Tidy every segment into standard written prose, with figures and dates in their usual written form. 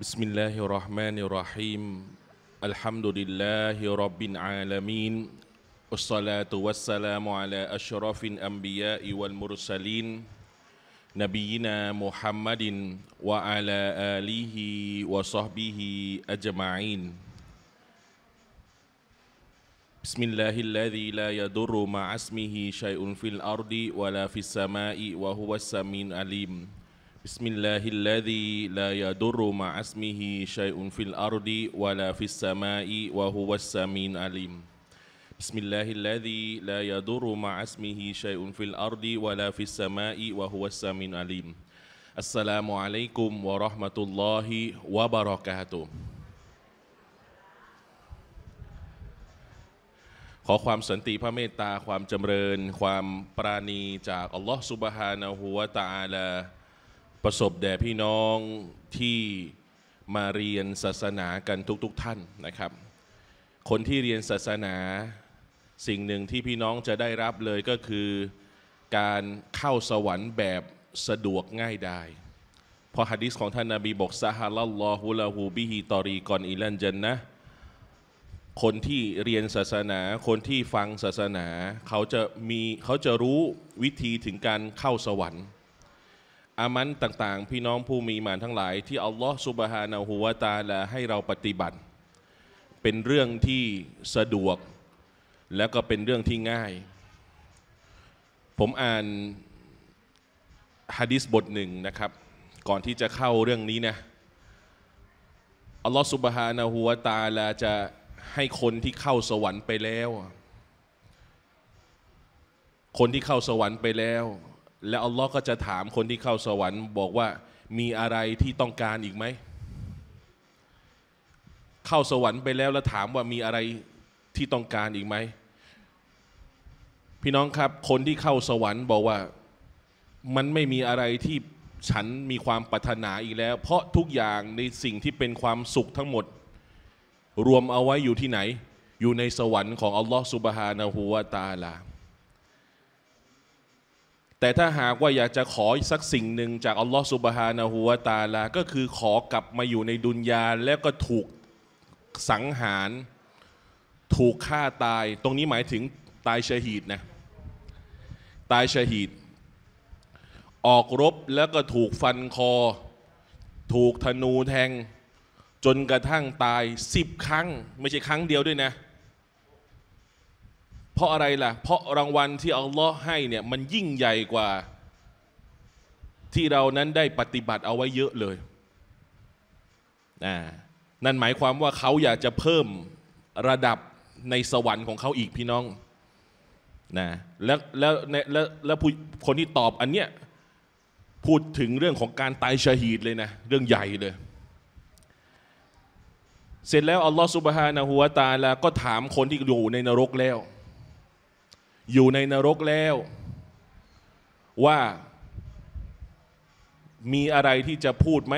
بسم الله الرحمن الرحيم الحمد لله رب العالمين والصلاة والسلام على أشرف الأنبياء والمرسلين نبينا محمد وعلى آله وصحبه أجمعين بسم الله الذي لا يضر مع اسمه شيء في الأرض ولا في السماء وهو السميع العليم بسم الله الذي لا يضر مع اسمه شيء في الأرض ولا في السماء وهو السميع العليم بسم الله الذي لا يضر مع اسمه شيء في الأرض ولا في السماء وهو السميع العليم السلام عليكم ورحمة الله وبركاته ขอความสันติพระเมตตาความจำเริญความปราณีจากอัลลอฮฺซุบฮานะฮูวะตะอาลาประสบแด่พี่น้องที่มาเรียนศาสนากันทุกๆท่านนะครับคนที่เรียนศาสนาสิ่งหนึ่งที่พี่น้องจะได้รับเลยก็คือการเข้าสวรรค์แบบสะดวกง่ายดายเพราะหะดีษของท่านนบีบอกซะฮะลัลลอฮุละฮูบิฮิตอรีกอนอิลันญันนะห์คนที่เรียนศาสนาคนที่ฟังศาสนาเขาจะรู้วิธีถึงการเข้าสวรรค์อามันต่างๆพี่น้องผู้มีมานทั้งหลายที่อัลลอฮฺซุบฮานะฮูวะตะอาลาให้เราปฏิบัติเป็นเรื่องที่สะดวกและก็เป็นเรื่องที่ง่ายผมอ่านหะดีษบทหนึ่งนะครับก่อนที่จะเข้าเรื่องนี้นะอัลลอฮฺซุบฮานะฮูวะตะอาลาจะให้คนที่เข้าสวรรค์ไปแล้วคนที่เข้าสวรรค์ไปแล้วและอัลลอฮ์ก็จะถามคนที่เข้าสวรรค์บอกว่ามีอะไรที่ต้องการอีกไหมเข้าสวรรค์ไปแล้วแล้วถามว่ามีอะไรที่ต้องการอีกไหมพี่น้องครับคนที่เข้าสวรรค์บอกว่ามันไม่มีอะไรที่ฉันมีความปรารถนาอีกแล้วเพราะทุกอย่างในสิ่งที่เป็นความสุขทั้งหมดรวมเอาไว้อยู่ที่ไหนอยู่ในสวรรค์ของอัลลอฮฺซุบฮานะฮูวะตะอาลาแต่ถ้าหากว่าอยากจะขอสักสิ่งหนึ่งจากอัลลอฮฺซุบฮานะฮูวะตะอาลาก็คือขอกลับมาอยู่ในดุนยาแล้วก็ถูกสังหารถูกฆ่าตายตรงนี้หมายถึงตายชะฮีดนะตายชะฮีดออกรบแล้วก็ถูกฟันคอถูกธนูแทงจนกระทั่งตาย10ครั้งไม่ใช่ครั้งเดียวด้วยนะเพราะอะไรล่ะเพราะรางวัลที่อัลลอฮ์ให้เนี่ยมันยิ่งใหญ่กว่าที่เรานั้นได้ปฏิบัติเอาไว้เยอะเลยนั่นหมายความว่าเขาอยากจะเพิ่มระดับในสวรรค์ของเขาอีกพี่น้องนะแล้วคนที่ตอบอันเนี้ยพูดถึงเรื่องของการตายชะฮีดเลยนะเรื่องใหญ่เลยเสร็จแล้วอัลลอฮฺซุบฮานะฮูวะตะอาลาก็ถามคนที่อยู่ในนรกแล้วอยู่ในนรกแล้วว่ามีอะไรที่จะพูดไหม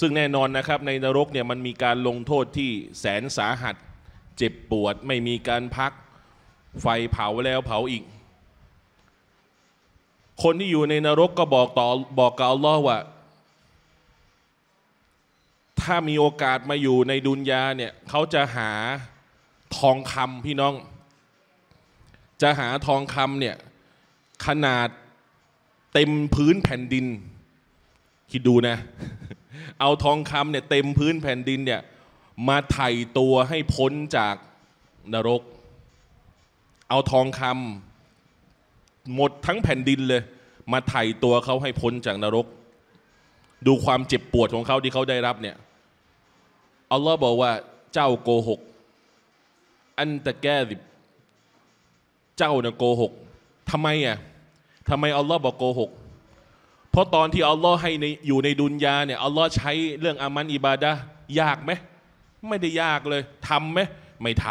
ซึ่งแน่นอนนะครับในนรกเนี่ยมันมีการลงโทษที่แสนสาหัสเจ็บปวดไม่มีการพักไฟเผาแล้วเผาอีกคนที่อยู่ในนรกก็บอกกับอัลลอฮฺว่าถ้ามีโอกาสมาอยู่ในดุนยาเนี่ยเขาจะหาทองคำพี่น้องจะหาทองคำเนี่ยขนาดเต็มพื้นแผ่นดินคิดดูนะเอาทองคำเนี่ยเต็มพื้นแผ่นดินเนี่ยมาไถ่ตัวให้พ้นจากนรกเอาทองคำหมดทั้งแผ่นดินเลยมาไถ่ตัวเขาให้พ้นจากนรกดูความเจ็บปวดของเขาที่เขาได้รับเนี่ยอัลลอฮ์บอกว่าเจ้าโกหกอันตะแกดิบเจ้าเนี่ยโกหกทำไมอ่ะทำไมอัลลอฮ์บอกโกหกเพราะตอนที่อัลลอฮ์ให้อยู่ในดุนยาเนี่ยอัลลอฮ์ใช้เรื่องอามันอิบาดะห์ยากไหมไม่ได้ยากเลยทำไหมไม่ท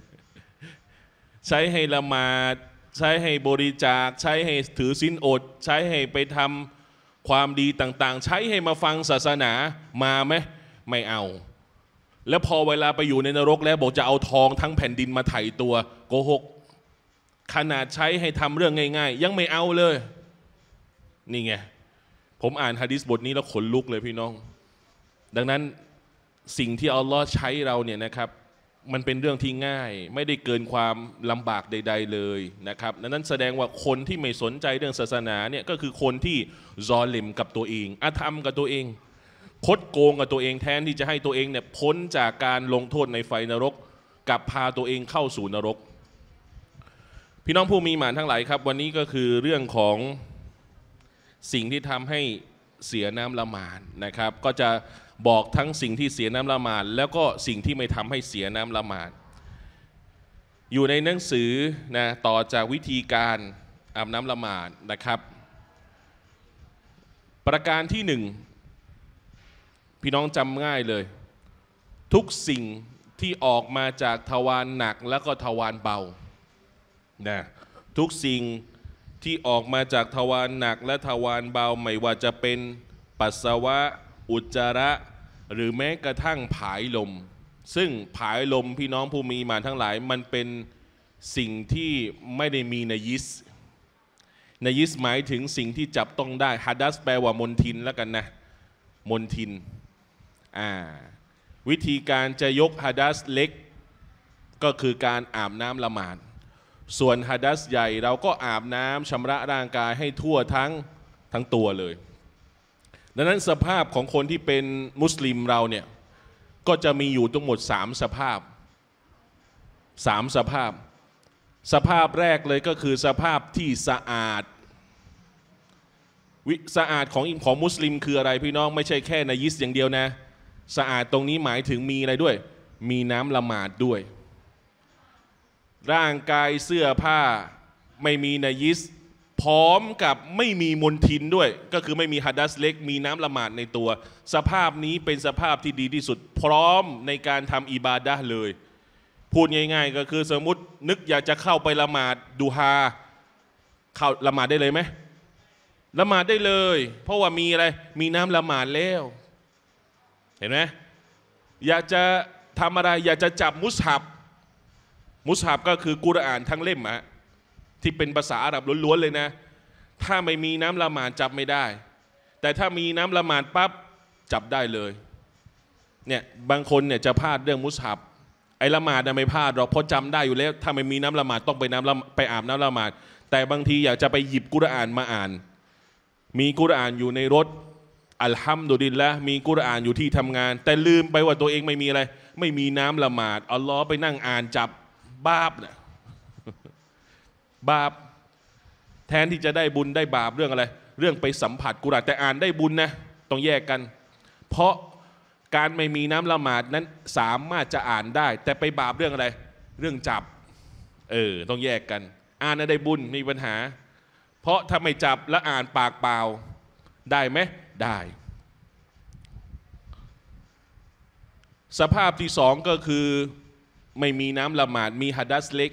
ำ ใช้ให้ละหมาดใช้ให้บริจาคใช้ให้ถือศีลอดใช้ให้ไปทำความดีต่างๆใช้ให้มาฟังศาสนามาไหมไม่เอาแล้วพอเวลาไปอยู่ในนรกแล้วบอกจะเอาทองทั้งแผ่นดินมาไถ่ตัวโกหกขนาดใช้ให้ทำเรื่องง่ายๆยังไม่เอาเลยนี่ไงผมอ่านหะดีษบทนี้แล้วขนลุกเลยพี่น้อง ดังนั้นสิ่งที่อัลลอฮ์ใช้เราเนี่ยนะครับมันเป็นเรื่องที่ง่ายไม่ได้เกินความลำบากใดๆเลยนะครับดังนั้นแสดงว่าคนที่ไม่สนใจเรื่องศาสนาเนี่ยก็คือคนที่ซอลิมกับตัวเองอธรรมกับตัวเองคดโกงกับตัวเองแทนที่จะให้ตัวเองเนี่ยพ้นจากการลงโทษในไฟนรกกับพาตัวเองเข้าสู่นรกพี่น้องผู้มีหมานทั้งหลายครับวันนี้ก็คือเรื่องของสิ่งที่ทำให้เสียน้ำละหมาดนะครับก็จะบอกทั้งสิ่งที่เสียน้ำละหมาดแล้วก็สิ่งที่ไม่ทำให้เสียน้ำละหมาดอยู่ในหนังสือนะต่อจากวิธีการอาบน้ำละหมาดนะครับประการที่หนึ่งพี่น้องจำง่ายเลยทุกสิ่งที่ออกมาจากทวารหนักแล้วก็ทวารเบานะทุกสิ่งที่ออกมาจากทวารหนักและทวารเบาไม่ว่าจะเป็นปัสสาวะอุจจาระหรือแม้กระทั่งผายลมซึ่งผายลมพี่น้องผู้มีมารทั้งหลายมันเป็นสิ่งที่ไม่ได้มีนัยยิสหมายถึงสิ่งที่จับต้องได้ฮะดัสแปลว่ามลทินแล้วกันนะมลทินวิธีการจะยกฮะดัสเล็กก็คือการอาบน้ำละหมาดส่วนฮะดัสใหญ่เราก็อาบน้ำชำระร่างกายให้ทั่วทั้งตัวเลยดังนั้นสภาพของคนที่เป็นมุสลิมเราเนี่ยก็จะมีอยู่ทั้งหมด3สภาพแรกเลยก็คือสภาพที่สะอาดสะอาดของมุสลิมคืออะไรพี่น้องไม่ใช่แค่นัยยิสอย่างเดียวนะสะอาดตรงนี้หมายถึงมีอะไรด้วยมีน้ำละหมาดด้วยร่างกายเสื้อผ้าไม่มีนัยยิสพร้อมกับไม่มีมลทินด้วยก็คือไม่มีฮะดัสเล็กมีน้ำละหมาดในตัวสภาพนี้เป็นสภาพที่ดีที่สุดพร้อมในการทำอิบาดะห์เลยพูดง่ายๆก็คือสมมตินึกอยากจะเข้าไปละหมาดดูฮาเข้าละหมาดได้เลยไหมละหมาดได้เลยเพราะว่ามีอะไรมีน้ำละหมาดแล้วเห็นไหมอยากจะทำอะไรอยากจะจับมุสฮับก็คือกุรอานทั้งเล่มอะที่เป็นภาษาอาหรับล้วนๆเลยนะถ้าไม่มีน้ำละหมาดจับไม่ได้แต่ถ้ามีน้ำละหมาดปั๊บจับได้เลยเนี่ยบางคนเนี่ยจะพลาดเรื่องมุสฮับไอ้ละหมาดเนี่ยไม่พลาดหรอกเพราะจำได้อยู่แล้วถ้าไม่มีน้ำละหมาดต้องไปอาบน้ำละหมาดแต่บางทีอยากจะไปหยิบกุรอานมาอ่านมีกุรอานอยู่ในรถอัลฮัมดุลิลละห์มีกุรอานอยู่ที่ทำงานแต่ลืมไปว่าตัวเองไม่มีอะไรไม่มีน้ำละหมาดอัลลอฮ์ไปนั่งอ่านจับบาปเนี่ยบาปแทนที่จะได้บุญได้บาปเรื่องอะไรเรื่องไปสัมผัสกุรอานแต่อ่านได้บุญนะต้องแยกกันเพราะการไม่มีน้ำละหมาดนั้นสามารถจะอ่านได้แต่ไปบาปเรื่องอะไรเรื่องจับต้องแยกกันอ่านได้บุญมีปัญหาเพราะถ้าไม่จับและอ่านปากเปล่าได้ไหมได้สภาพที่สองก็คือไม่มีน้ำละหมาดมีฮะดัสเล็ก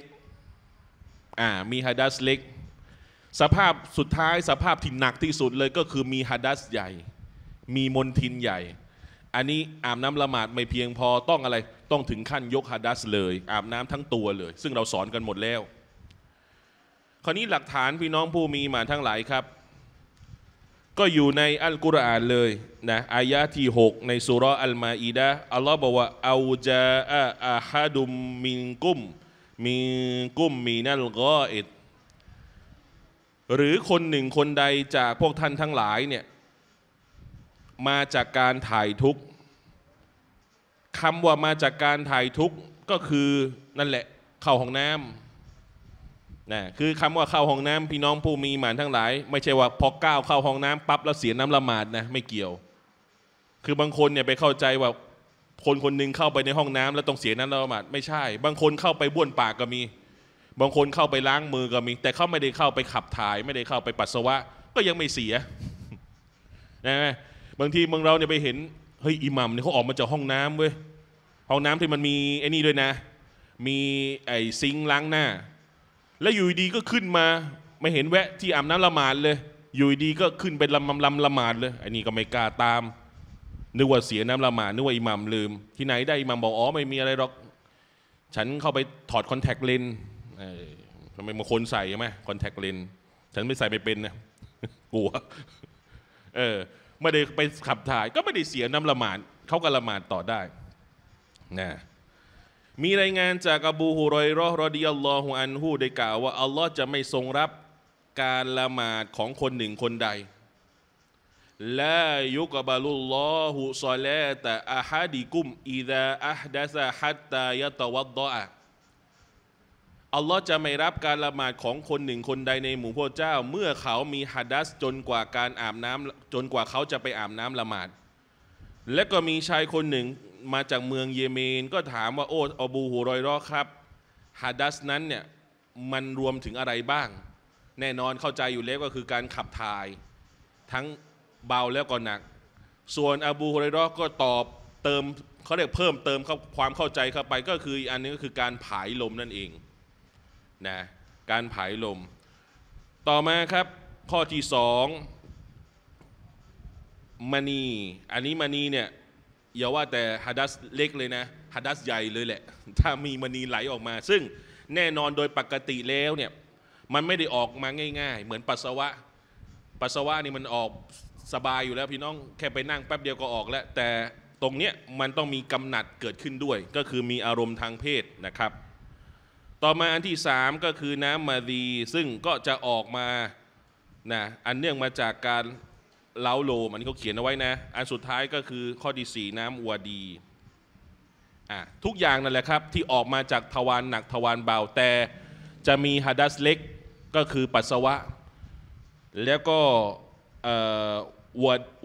มีฮะดัสเล็กสภาพสุดท้ายสภาพที่หนักที่สุดเลยก็คือมีฮะดัสใหญ่มีมลทินใหญ่อันนี้อาบน้ำละหมาดไม่เพียงพอต้องอะไรต้องถึงขั้นยกฮะดัสเลยอาบน้ำทั้งตัวเลยซึ่งเราสอนกันหมดแล้วคราวนี้หลักฐานพี่น้องผู้มีมาทั้งหลายครับก็อยู่ในอัลกุรอานเลยนะอายะที่6ในซูเราะห์อัลมาอิดะห์อัลลอฮ์บอกว่าเอาจาอาฮะดุมมินกุมมีนัลกออิดหรือคนหนึ่งคนใดจากพวกท่านทั้งหลายเนี่ยมาจากการถ่ายทุกข์คำว่ามาจากการถ่ายทุกข์ก็คือนั่นแหละเข้าห้องน้ำนะคือคำว่าเข้าห้องน้ำพี่น้องผู้มีหมานทั้งหลายไม่ใช่ว่าพอก้าวเข้าห้องน้ำปั๊บแล้วเสียน้ำละหมาดนะไม่เกี่ยวคือบางคนเนี่ยไปเข้าใจว่าคนคนหนึ่งเข้าไปในห้องน้ำแล้วต้องเสียน้ำละหมาดไม่ใช่บางคนเข้าไปบ้วนปากก็มีบางคนเข้าไปล้างมือก็มีแต่เขาไม่ได้เข้าไปขับถ่ายไม่ได้เข้าไปปัสสาวะก็ยังไม่เสียนะบางทีบางเราเนี่ยไปเห็นเฮ้ยอิหมัมเนี่ยเขาออกมาจากห้องน้ำเว้ยห้องน้ำที่มันมีไอ้นี่ด้วยนะมีไอ้ซิงล้างหน้าแล้วอยู่ดีก็ขึ้นมาไม่เห็นแวะที่อาบน้ำละหมาดเลยอยู่ดีก็ขึ้นไปละหมาดเลยไอ้นี่ก็ไม่กล้าตามนึกว่าเสียน้ำละหมาดนึกว่าอิหมัมลืมที่ไหนได้อิหมัมบอกอ๋อไม่มีอะไรหรอกฉันเข้าไปถอดคอนแทคเลนส์ทำไมบางคนใส่ใช่ไหมคอนแทคเลนส์ฉันไม่ใส่ไม่เป็นนะกลัว ไม่ได้ไปขับถ่ายก็ไม่ได้เสียน้ำละหมาดเขาก็ละหมาดต่อได้นะมีรายงานจากอบูฮุรอยเราะห์ รอฎิยัลลอฮุอันฮุได้กล่าวว่าอัลลอฮ์จะไม่ทรงรับการละหมาดของคนหนึ่งคนใดลายุกบาลุลลอฮุซอลาตะอะฮะดิกุมอิซาอะห์ดะซะฮัตตายะตะวัดดะอะห์อัลลอฮ์จะไม่รับการละหมาดของคนหนึ่งคนใดในหมู่พวกเจ้าเมื่อเขามีหะดัษจนกว่าการอาบน้ำจนกว่าเขาจะไปอาบน้ำละหมาดและก็มีชายคนหนึ่งมาจากเมืองเยเมนก็ถามว่าโอ้อบูฮุรอยเราะห์ครับหะดัษนั้นเนี่ยมันรวมถึงอะไรบ้างแน่นอนเข้าใจอยู่แล้วก็คือการขับถ่ายทั้งเบาแล้วก็หนักส่วนอบูฮุรอยเราะห์ก็ตอบเติมเขาเรียกเพิ่มเติมความเข้าใจเข้าไปก็คืออันนี้ก็คือการผายลมนั่นเองนะการผายลมต่อมาครับข้อที่สองมณีอันนี้มณีเนี่ยอย่าว่าแต่หะดัษเล็กเลยนะหะดัษใหญ่เลยแหละถ้ามีมณีไหลออกมาซึ่งแน่นอนโดยปกติแล้วเนี่ยมันไม่ได้ออกมาง่ายๆเหมือนปัสสาวะนี่มันออกสบายอยู่แล้วพี่น้องแค่ไปนั่งแป๊บเดียวก็ออกแล้วแต่ตรงเนี้ยมันต้องมีกำหนัดเกิดขึ้นด้วยก็คือมีอารมณ์ทางเพศนะครับต่อมาอันที่สามก็คือน้ำมาดีซึ่งก็จะออกมานะอันเนื่องมาจากการเล้าโลมอันนี้เขาเขียนเอาไว้นะอันสุดท้ายก็คือข้อที่สี่น้ำอวดีทุกอย่างนั่นแหละครับที่ออกมาจากทวารหนักทวารเบาแต่จะมีหะดัษเล็กก็คือปัสสาวะแล้วก็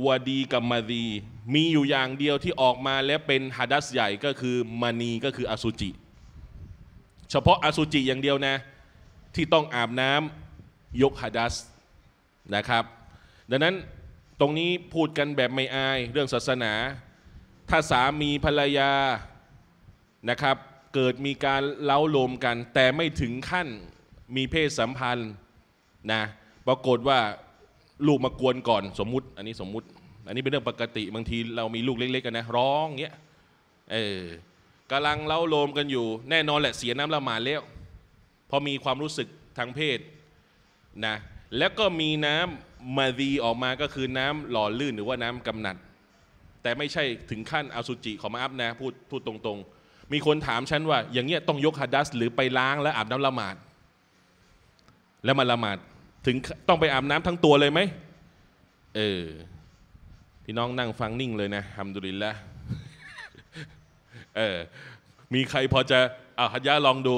วาดีกับมาดีมีอยู่อย่างเดียวที่ออกมาและเป็นหะดัษใหญ่ก็คือมณีก็คืออสุจิเฉพาะอสุจิอย่างเดียวนะที่ต้องอาบน้ำยกหะดัษนะครับดังนั้นตรงนี้พูดกันแบบไม่อายเรื่องศาสนาถ้าสามีภรรยานะครับเกิดมีการเล้าโลมกันแต่ไม่ถึงขั้นมีเพศสัมพันธ์นะปรากฏว่าลูกมากวนก่อนสมมุติอันนี้สมมุติอันนี้เป็นเรื่องปกติบางทีเรามีลูกเล็กๆกันนะร้องเงี้ยกำลังเล้าโลมกันอยู่แน่นอนแหละเสียน้ำละหมาดแล้วพอมีความรู้สึกทางเพศนะแล้วก็มีน้ำมาดีออกมาก็คือน้ำหล่อลื่นหรือว่าน้ำกำหนัดแต่ไม่ใช่ถึงขั้นอสุจิของมาอัพนะพูดตรงๆมีคนถามฉันว่าอย่างเงี้ยต้องยกหะดัษหรือไปล้างและอาบน้ำละหมาดแล้วมาละหมาดถึงต้องไปอาบน้ำทั้งตัวเลยไหมพี่น้องนั่งฟังนิ่งเลยนะอัลฮัมดุลิลละห์มีใครพอจะฮัจญะลองดู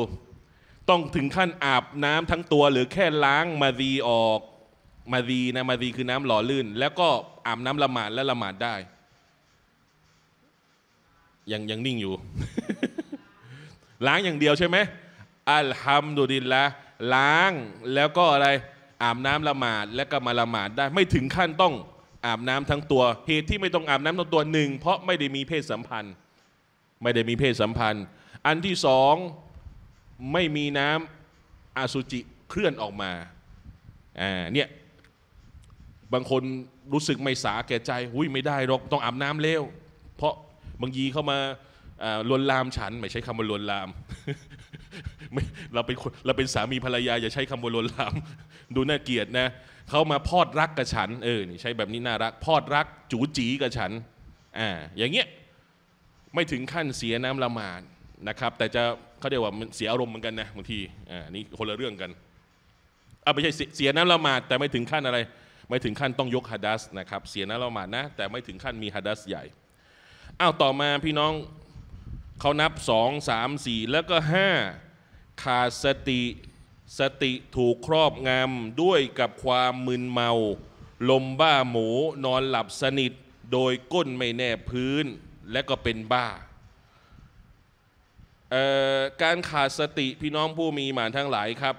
ต้องถึงขั้นอาบน้ำทั้งตัวหรือแค่ล้างมาดีออกมาดีนะมาดีคือน้ำหล่อลื่นแล้วก็อาบน้ำละหมาดและละหมาดได้ยังนิ่งอยู่ ล้างอย่างเดียวใช่ไหมอัลฮัมดุลิลละห์ล้างแล้วก็อะไรอาบน้ำละหมาดและก็มาละหมาดได้ไม่ถึงขั้นต้องอาบน้ำทั้งตัวเหตุที่ไม่ต้องอาบน้ำทั้งตัวหนึ่งเพราะไม่ได้มีเพศสัมพันธ์อันที่สองไม่มีน้ำอสุจิเคลื่อนออกมาเนี่ยบางคนรู้สึกไม่สาแก่ใจหุ้ยไม่ได้หรอกต้องอาบน้ำเร็วเพราะบางทีเข้ามาลวนลามฉันไม่ใช้คำว่าลวนลาม เราเป็นสามีภรรยาอย่าใช้คำว่าลวนลามดูน่าเกลียดนะเขามาพอดรักกับฉันนี่ใช้แบบนี้น่ารักพอดรักจู๋จี๋กับฉันอย่างเงี้ยไม่ถึงขั้นเสียน้ำละหมาดนะครับแต่จะเขาเรียกว่ามันเสียอารมณ์เหมือนกันนะบางทีนี่คนละเรื่องกันไม่ใช่เสียน้ำละหมาดแต่ไม่ถึงขั้นอะไรไม่ถึงขั้นต้องยกหะดัษนะครับเสียน้ำละหมาดนะแต่ไม่ถึงขั้นมีหะดัษใหญ่ต่อมาพี่น้องเขานับ2 3 4แล้วก็5ขาดสติถูกครอบงำด้วยกับความมึนเมาลมบ้าหมูนอนหลับสนิทโดยก้นไม่แนบพื้นและก็เป็นบ้าการขาดสติพี่น้องผู้มีหมานทั้งหลายครับ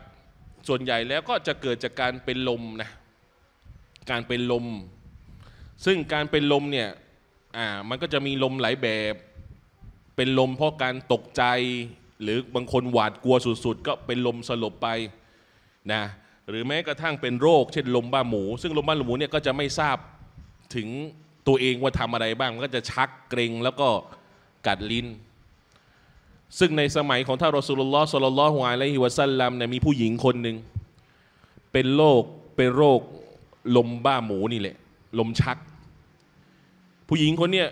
ส่วนใหญ่แล้วก็จะเกิดจากการเป็นลมนะการเป็นลมซึ่งการเป็นลมเนี่ยมันก็จะมีลมหลายแบบเป็นลมเพราะการตกใจหรือบางคนหวาดกลัวสุดๆก็เป็นลมสลบไปนะหรือแม้กระทั่งเป็นโรคเช่นลมบ้าหมูซึ่งลมบ้าหมูเนี่ยก็จะไม่ทราบถึงตัวเองว่าทำอะไรบ้างมันก็จะชักเกร็งแล้วก็กัดลิ้นซึ่งในสมัยของท่านรอซูลุลลอฮ์ ศ็อลลัลลอฮุอะลัยฮิวะซัลลัมเนี่ยมีผู้หญิงคนหนึ่งเป็นโรคลมบ้าหมูนี่แหละลมชัก ผู้หญิงคนเนี้ย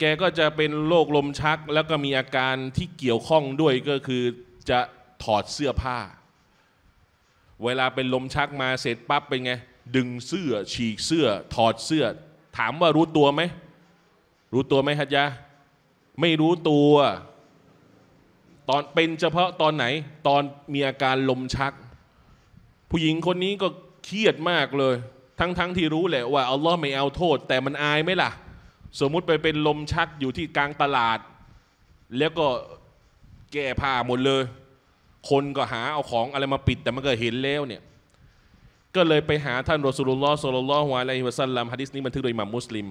แกก็จะเป็นโรคลมชักแล้วก็มีอาการที่เกี่ยวข้องด้วยก็คือจะถอดเสื้อผ้าเวลาเป็นลมชักมาเสร็จปั๊บเป็นไงดึงเสื้อฉีกเสื้อถอดเสื้อถามว่ารู้ตัวไหมรู้ตัวไหมฮัจญะไม่รู้ตัวตอนเป็นเฉพาะตอนไหนตอนมีอาการลมชักผู้หญิงคนนี้ก็เครียดมากเลยทั้งที่รู้แหละว่าอัลลอฮ์ไม่เอาโทษแต่มันอายไหมล่ะสมมุติไปเป็นลมชักอยู่ที่กลางตลาดแล้วก็แก้ผ้าหมดเลยคนก็หาเอาของอะไรมาปิดแต่มันก็เห็นแล้วเนี่ยก็เลยไปหาท่านรอซูลุลลอฮ์ ศ็อลลัลลอฮุอะลัยฮิวะซัลลัม หะดีษนี้บันทึกโดยอิหม่ามมุสลิม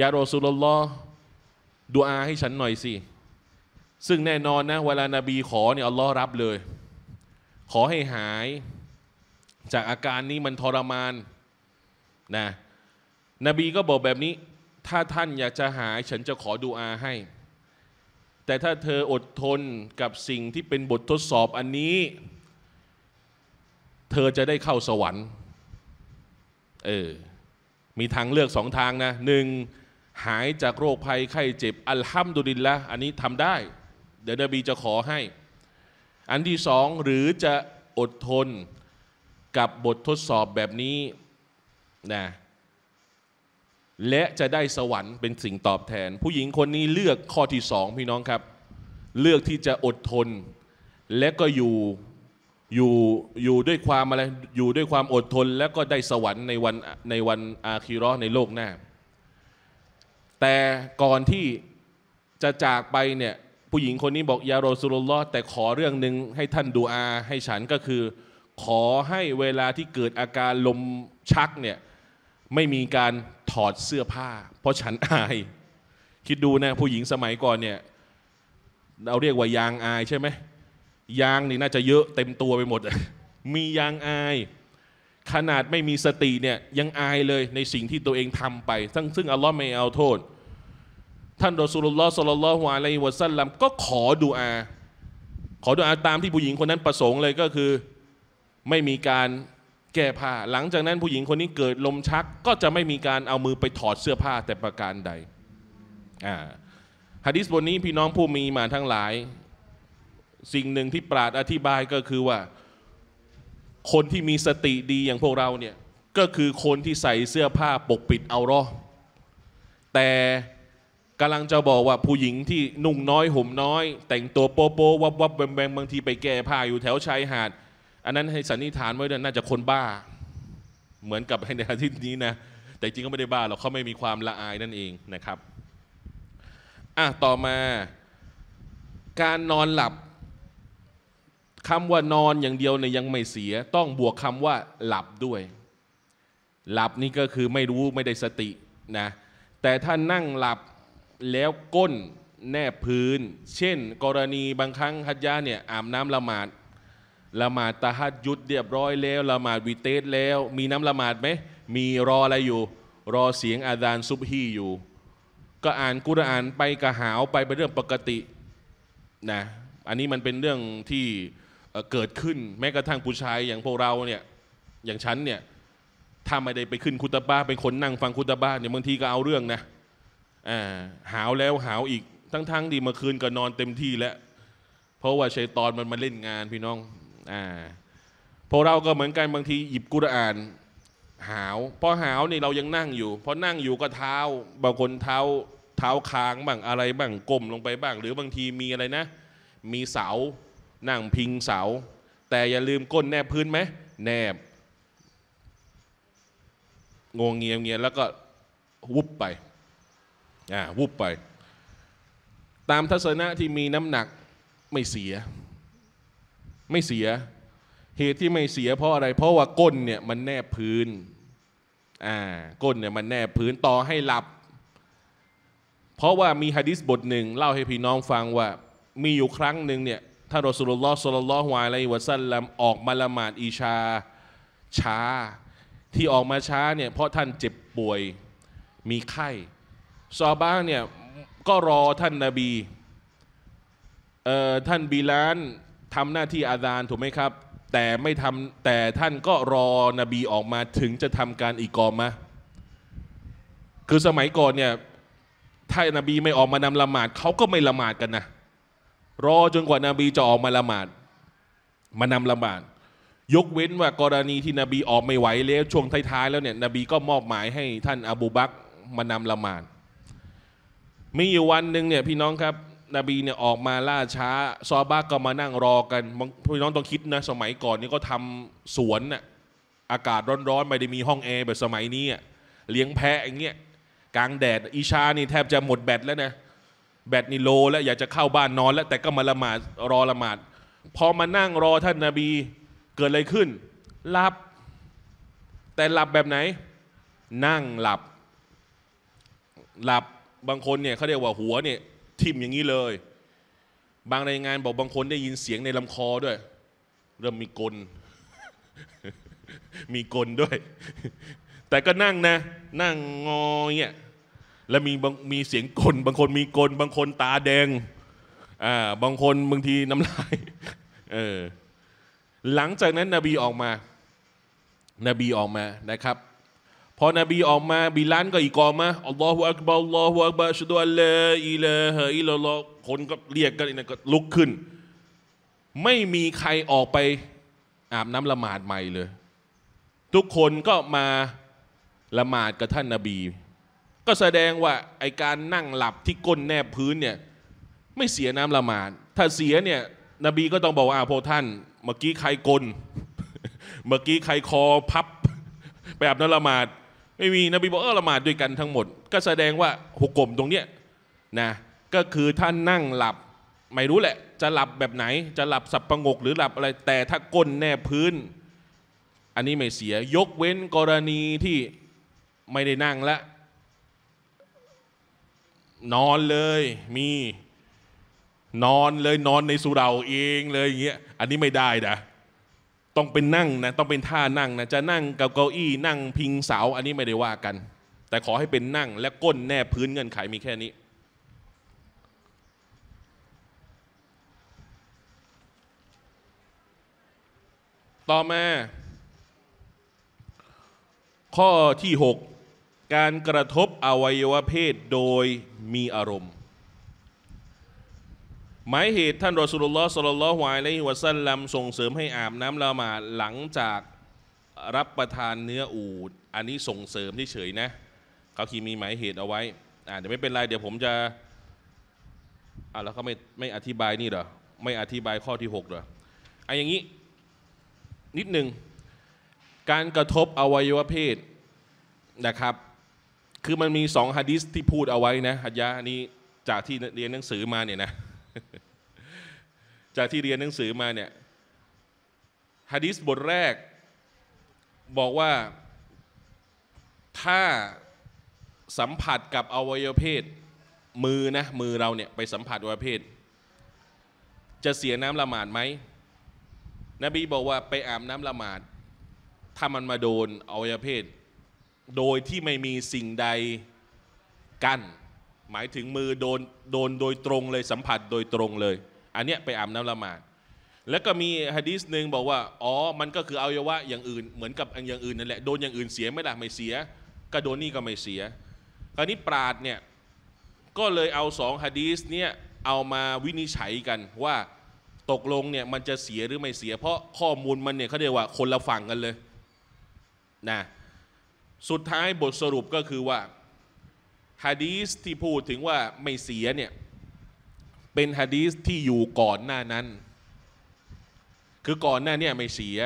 ยารอซูลุลลอฮ์ดุอาให้ฉันหน่อยสิซึ่งแน่นอนนะเวลานบีขอเนี่ยอัลลอฮ์รับเลยขอให้หายจากอาการนี้มันทรมานนะนบีก็บอกแบบนี้ถ้าท่านอยากจะหายฉันจะขอดุอาให้แต่ถ้าเธออดทนกับสิ่งที่เป็นบททดสอบอันนี้เธอจะได้เข้าสวรรค์มีทางเลือกสองทางนะหนึ่งหายจากโรคภัยไข้เจ็บอัลฮัมดุลิลละอันนี้ทำได้เดี๋ยวนบีจะขอให้อันที่สองหรือจะอดทนกับบททดสอบแบบนี้นะและจะได้สวรรค์เป็นสิ่งตอบแทนผู้หญิงคนนี้เลือกข้อที่สองพี่น้องครับเลือกที่จะอดทนและก็อยู่ด้วยความอะไรอยู่ด้วยความอดทนแล้วก็ได้สวรรค์ในวันอาคิเราะห์ในโลกหน้าแต่ก่อนที่จะจากไปเนี่ยผู้หญิงคนนี้บอกยารอซูลุลลอฮ์แต่ขอเรื่องหนึ่งให้ท่านดุอาให้ฉันก็คือขอให้เวลาที่เกิดอาการลมชักเนี่ยไม่มีการถอดเสื้อผ้าเพราะฉันอายคิดดูนะผู้หญิงสมัยก่อนเนี่ยเราเรียกว่ายางอายใช่ไหมยางนี่น่าจะเยอะเต็มตัวไปหมดมียางอายขนาดไม่มีสติเนี่ยยังอายเลยในสิ่งที่ตัวเองทำไปซึ่งอัลลอฮ์ไม่เอาโทษท่านรอซูลุลลอฮ์ ศ็อลลัลลอฮุอะลัยฮิวะซัลลัมก็ขอดุอาตามที่ผู้หญิงคนนั้นประสงค์เลยก็คือไม่มีการแก้ผ้าหลังจากนั้นผู้หญิงคนนี้เกิดลมชักก็จะไม่มีการเอามือไปถอดเสื้อผ้าแต่ประการใดหะดีษบทนี้พี่น้องผู้มีมาทั้งหลายสิ่งหนึ่งที่ปราชญ์อธิบายก็คือว่าคนที่มีสติดีอย่างพวกเราเนี่ยก็คือคนที่ใส่เสื้อผ้าปกปิดเอารอแต่กำลังจะบอกว่าผู้หญิงที่นุ่งน้อยห่มน้อยแต่งตัวโป๊ะวับแวมบางทีไปแก้ผ้าอยู่แถวชายหาดอันนั้นให้สันนิษฐานไว้น่าจะคนบ้าเหมือนกับในอาทิตย์นี้นะแต่จริงก็ไม่ได้บ้าหรอกเขาไม่มีความละอายนั่นเองนะครับต่อมาการนอนหลับคำว่านอนอย่างเดียวเนี่ยยังไม่เสียต้องบวกคำว่าหลับด้วยหลับนี่ก็คือไม่รู้ไม่ได้สตินะแต่ถ้านั่งหลับแล้วก้นแนบพื้นเช่นกรณีบางครั้งฮัจญะห์เนี่ยอาบน้ำละหมาดตะฮัจญุดเรียบร้อยแล้วละหมาดวิเตสแล้วมีน้ำละหมาดไหมมีรออะไรอยู่รอเสียงอาซานซุบฮีอยู่ก็อ่านกุรอานไปกระหาวไปเป็นเรื่องปกตินะอันนี้มันเป็นเรื่องที่เกิดขึ้นแม้กระทั่งผู้ชายอย่างพวกเราเนี่ยอย่างฉันเนี่ยถ้าไม่ได้ไปขึ้นคุตบะห์เป็นคนนั่งฟังคุตบะห์เนี่ยบางทีก็เอาเรื่องนะหาวแล้วหาวอีกทั้งที่เมื่อคืนก็นอนเต็มที่แล้วเพราะว่าชัยฏอนมันมาเล่นงานพี่น้องพวกเราก็เหมือนกันบางทีหยิบกุรอานหาวพอหาวนี่เรายังนั่งอยู่พอนั่งอยู่ก็เท้าบางคนเท้าค้างบ้างอะไรบ้างก้มลงไปบ้างหรือบางทีมีอะไรนะมีเสานั่งพิงเสาแต่อย่าลืมก้นแนบพื้นไหมแนบงงเงียบเงียบแล้วก็วุบไปวุบไปตามทัศนะที่มีน้ำหนักไม่เสียเหตุที่ไม่เสียเพราะอะไรเพราะว่าก้นเนี่ยมันแนบพื้นก้นเนี่ยมันแนบพื้นต่อให้หลับเพราะว่ามีหะดีษบทหนึ่งเล่าให้พี่น้องฟังว่ามีอยู่ครั้งหนึ่งเนี่ยท่านรอซูลุลลอฮ์ ศ็อลลัลลอฮุอะลัยฮิวะซัลลัมออกมาละหมาดอิชาช้าที่ออกมาช้าเนี่ยเพราะท่านเจ็บป่วยมีไข้ซอฮาบะห์เนี่ยก็รอท่านนบีท่านบิลาลทำหน้าที่อาซานถูกไหมครับแต่ไม่ทำแต่ท่านก็รอนบีออกมาถึงจะทำการอิกอมะห์คือสมัยก่อนเนี่ย ถ้านบีไม่ออกมานำละหมาดเขาก็ไม่ละหมาดกันนะรอจนกว่านบีจะออกมาละหมาดมานำละหมาดยกเว้นว่ากรณีที่นบีออกไม่ไหวแล้วช่วงท้ายๆแล้วเนี่ยนบีก็มอบหมายให้ท่านอบูบักรมานำละหมาดมีอยู่วันหนึ่งเนี่ยพี่น้องครับนบีเนี่ยออกมาล่าช้าซอฮาบะห์ก็มานั่งรอกันพี่น้องต้องคิดนะสมัยก่อนนี่ก็ทำสวนน่ะอากาศร้อนๆไม่ได้มีห้องแอร์แบบสมัยนี้เลี้ยงแพะอย่างเงี้ยกลางแดดอิชานี่แทบจะหมดแบตแล้วนะแบตนี่โลแล้วอยากจะเข้าบ้านนอนแล้วแต่ก็มาละหมาดรอละหมาดพอมานั่งรอท่านนบีเกิดอะไรขึ้นหลับแต่หลับแบบไหนนั่งหลับหลับบางคนเนี่ยเขาเรียกว่าหัวเนี่ยทิ่มอย่างนี้เลยบางรายงานบอกบางคนได้ยินเสียงในลำคอด้วยเริ่มมีกลน มีกลนด้วย แต่ก็นั่งนะนั่งงอเนี่ยแล้วมีเสียงกลนบางคนมีกลนบางคนตาแดงบางคนบางทีน้ำลายหลังจากนั้นนบีออกมานบีออกมานะครับพอนบีออกมาบิลาลก็อีกอมาอัลลอฮฺอักบัรอัลลอฮฺอักบัรอัชฮะดุอัลลอฮฺอิลาฮะอิลลัลลอฮฺคนก็เรียกกันก็ลุกขึ้นไม่มีใครออกไปอาบน้ำละหมาดใหม่เลยทุกคนก็มาละหมาดกับท่านนบีก็แสดงว่าไอการนั่งหลับที่ก้นแนบพื้นเนี่ยไม่เสียน้ำละหมาดถ้าเสียเนี่ยนบีก็ต้องบอกว่าพวกท่านเมื่อกี้ใครกลนเมื่อกี้ใครคอพับไปอาบน้ำละหมาดไม่มีนบีบอกละหมาดด้วยกันทั้งหมดก็แสดงว่าหุกกลมตรงเนี้ยนะก็คือท่านนั่งหลับไม่รู้แหละจะหลับแบบไหนจะหลับสับประงกหรือหลับอะไรแต่ถ้าก้นแนบพื้นอันนี้ไม่เสียยกเว้นกรณีที่ไม่ได้นั่งละนอนเลยมีนอนเลยนอนในสุเราเองเลยอย่างเงี้ยอันนี้ไม่ได้นะต้องเป็นนั่งนะต้องเป็นท่านั่งนะจะนั่งกับเก้าอี้นั่งพิงเสาอันนี้ไม่ได้ว่ากันแต่ขอให้เป็นนั่งและก้นแนบพื้นเงื่อนไขมีแค่นี้ต่อมาข้อที่6การกระทบอวัยวะเพศโดยมีอารมณ์หมายเหตุท่านรอซูลุลลอฮ์ศ็อลลัลลอฮุอะลัยฮิวะซัลลัมส่งเสริมให้อาบน้ำละหมาดหลังจากรับประทานเนื้ออูฐอันนี้ส่งเสริมเฉยๆนะเขาคีมีหมายเหตุเอาไว้เดี๋ยวไม่เป็นไรเดี๋ยวผมจะแล้วเขาไม่อธิบายนี่เหรอไม่อธิบายข้อที่6เหรออย่างนี้นิดหนึ่งการกระทบอวัยวะเพศนะครับคือมันมี2หะดีษที่พูดเอาไว้นะหัดยะนี้จากที่เรียนหนังสือมาเนี่ยนะจากที่เรียนหนังสือมาเนี่ยหะดีษบทแรกบอกว่าถ้าสัมผัสกับอวัยวะเพศมือนะมือเราเนี่ยไปสัมผัสอวัยวะเพศจะเสียน้ำละหมาดไหมนบีบอกว่าไปอาบน้ำละหมาดถ้ามันมาโดนอวัยวะเพศโดยที่ไม่มีสิ่งใดกั้นหมายถึงมือโดนโดยตรงเลยสัมผัสโดยตรงเลยอันเนี้ยไปอาบน้ำละหมาดแล้วก็มีหะดีษหนึ่งบอกว่ามันก็คืออวัยวะอย่างอื่นเหมือนกับอย่างอื่นนั่นแหละโดนอย่างอื่นเสียไหมล่ะไม่เสียก็โดนนี่ก็ไม่เสียคราวนี้ปราชญ์เนี่ยก็เลยเอา2หะดีษเนี่ยเอามาวินิจฉัยกันว่าตกลงเนี่ยมันจะเสียหรือไม่เสียเพราะข้อมูลมันเนี่ยเขาเรียกว่าคนละฝั่งกันเลยนะสุดท้ายบทสรุปก็คือว่าหะดีษที่พูดถึงว่าไม่เสียเนี่ยเป็นหะดีษที่อยู่ก่อนหน้านั้นคือก่อนหน้าเนี่ยไม่เสีย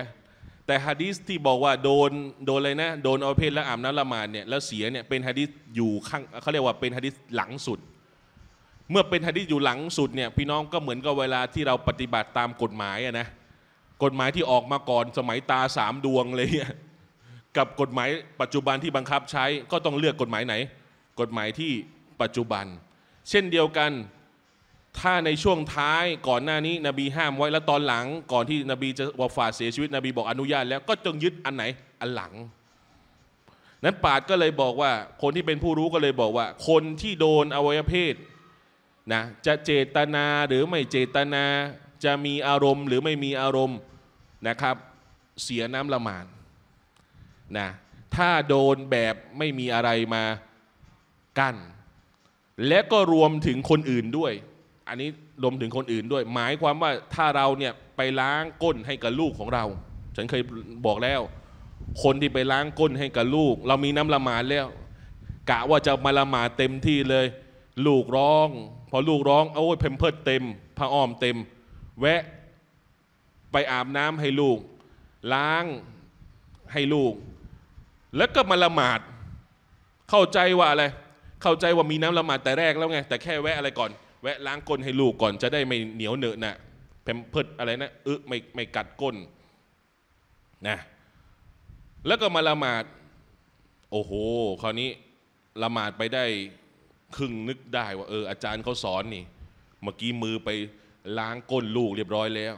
แต่หะดีษที่บอกว่าโดนอะไรนะโดนอวัยวะเพศและอาบน้ำละหมาดเนี่ยแล้วเสียเนี่ยเป็นหะดีษอยู่ข้างเขาเรียกว่าเป็นหะดีษหลังสุดเมื่อเป็นหะดีษอยู่หลังสุดเนี่ยพี่น้องก็เหมือนกับเวลาที่เราปฏิบัติตามกฎหมายนะกฎหมายที่ออกมาก่อนสมัยตา3 ดวงเลยกับกฎหมายปัจจุบันที่บังคับใช้ก็ต้องเลือกกฎหมายไหนกฎหมายที่ปัจจุบันเช่นเดียวกันถ้าในช่วงท้ายก่อนหน้านี้นบีห้ามไว้แล้วตอนหลังก่อนที่นบีจะวะฟาตเสียชีวิตนบีบอกอนุญาตแล้วก็จงยึดอันไหนอันหลังนั้นปราชญ์ก็เลยบอกว่าคนที่เป็นผู้รู้ก็เลยบอกว่าคนที่โดนอวัยวะเพศนะจะเจตนาหรือไม่เจตนาจะมีอารมณ์หรือไม่มีอารมณ์นะครับเสียน้ำละหมาดนะถ้าโดนแบบไม่มีอะไรมากั้น และก็รวมถึงคนอื่นด้วยอันนี้รวมถึงคนอื่นด้วยหมายความว่าถ้าเราเนี่ยไปล้างก้นให้กับลูกของเราฉันเคยบอกแล้วคนที่ไปล้างก้นให้กับลูกเรามีน้ำละหมาดแล้วกะว่าจะมาละหมาดเต็มที่เลยลูกร้องพอลูกร้องโอ้ยเพมเพิร์ตเต็มผ้าอ้อมเต็มแวะไปอาบน้ำให้ลูกล้างให้ลูกแล้วก็มาละหมาดเข้าใจว่าอะไรเข้าใจว่ามีน้ำละหมาดแต่แรกแล้วไงแต่แค่แวะอะไรก่อนแวะล้างก้นให้ลูกก่อนจะได้ไม่เหนียวเหนอะนะเพมเพิร์ตอะไรนะไม่กัดก้นนะแล้วก็มาละหมาดโอ้โหคราวนี้ละหมาดไปได้ครึ่งนึกได้ว่าอาจารย์เขาสอนนี่เมื่อกี้มือไปล้างก้นลูกเรียบร้อยแล้ว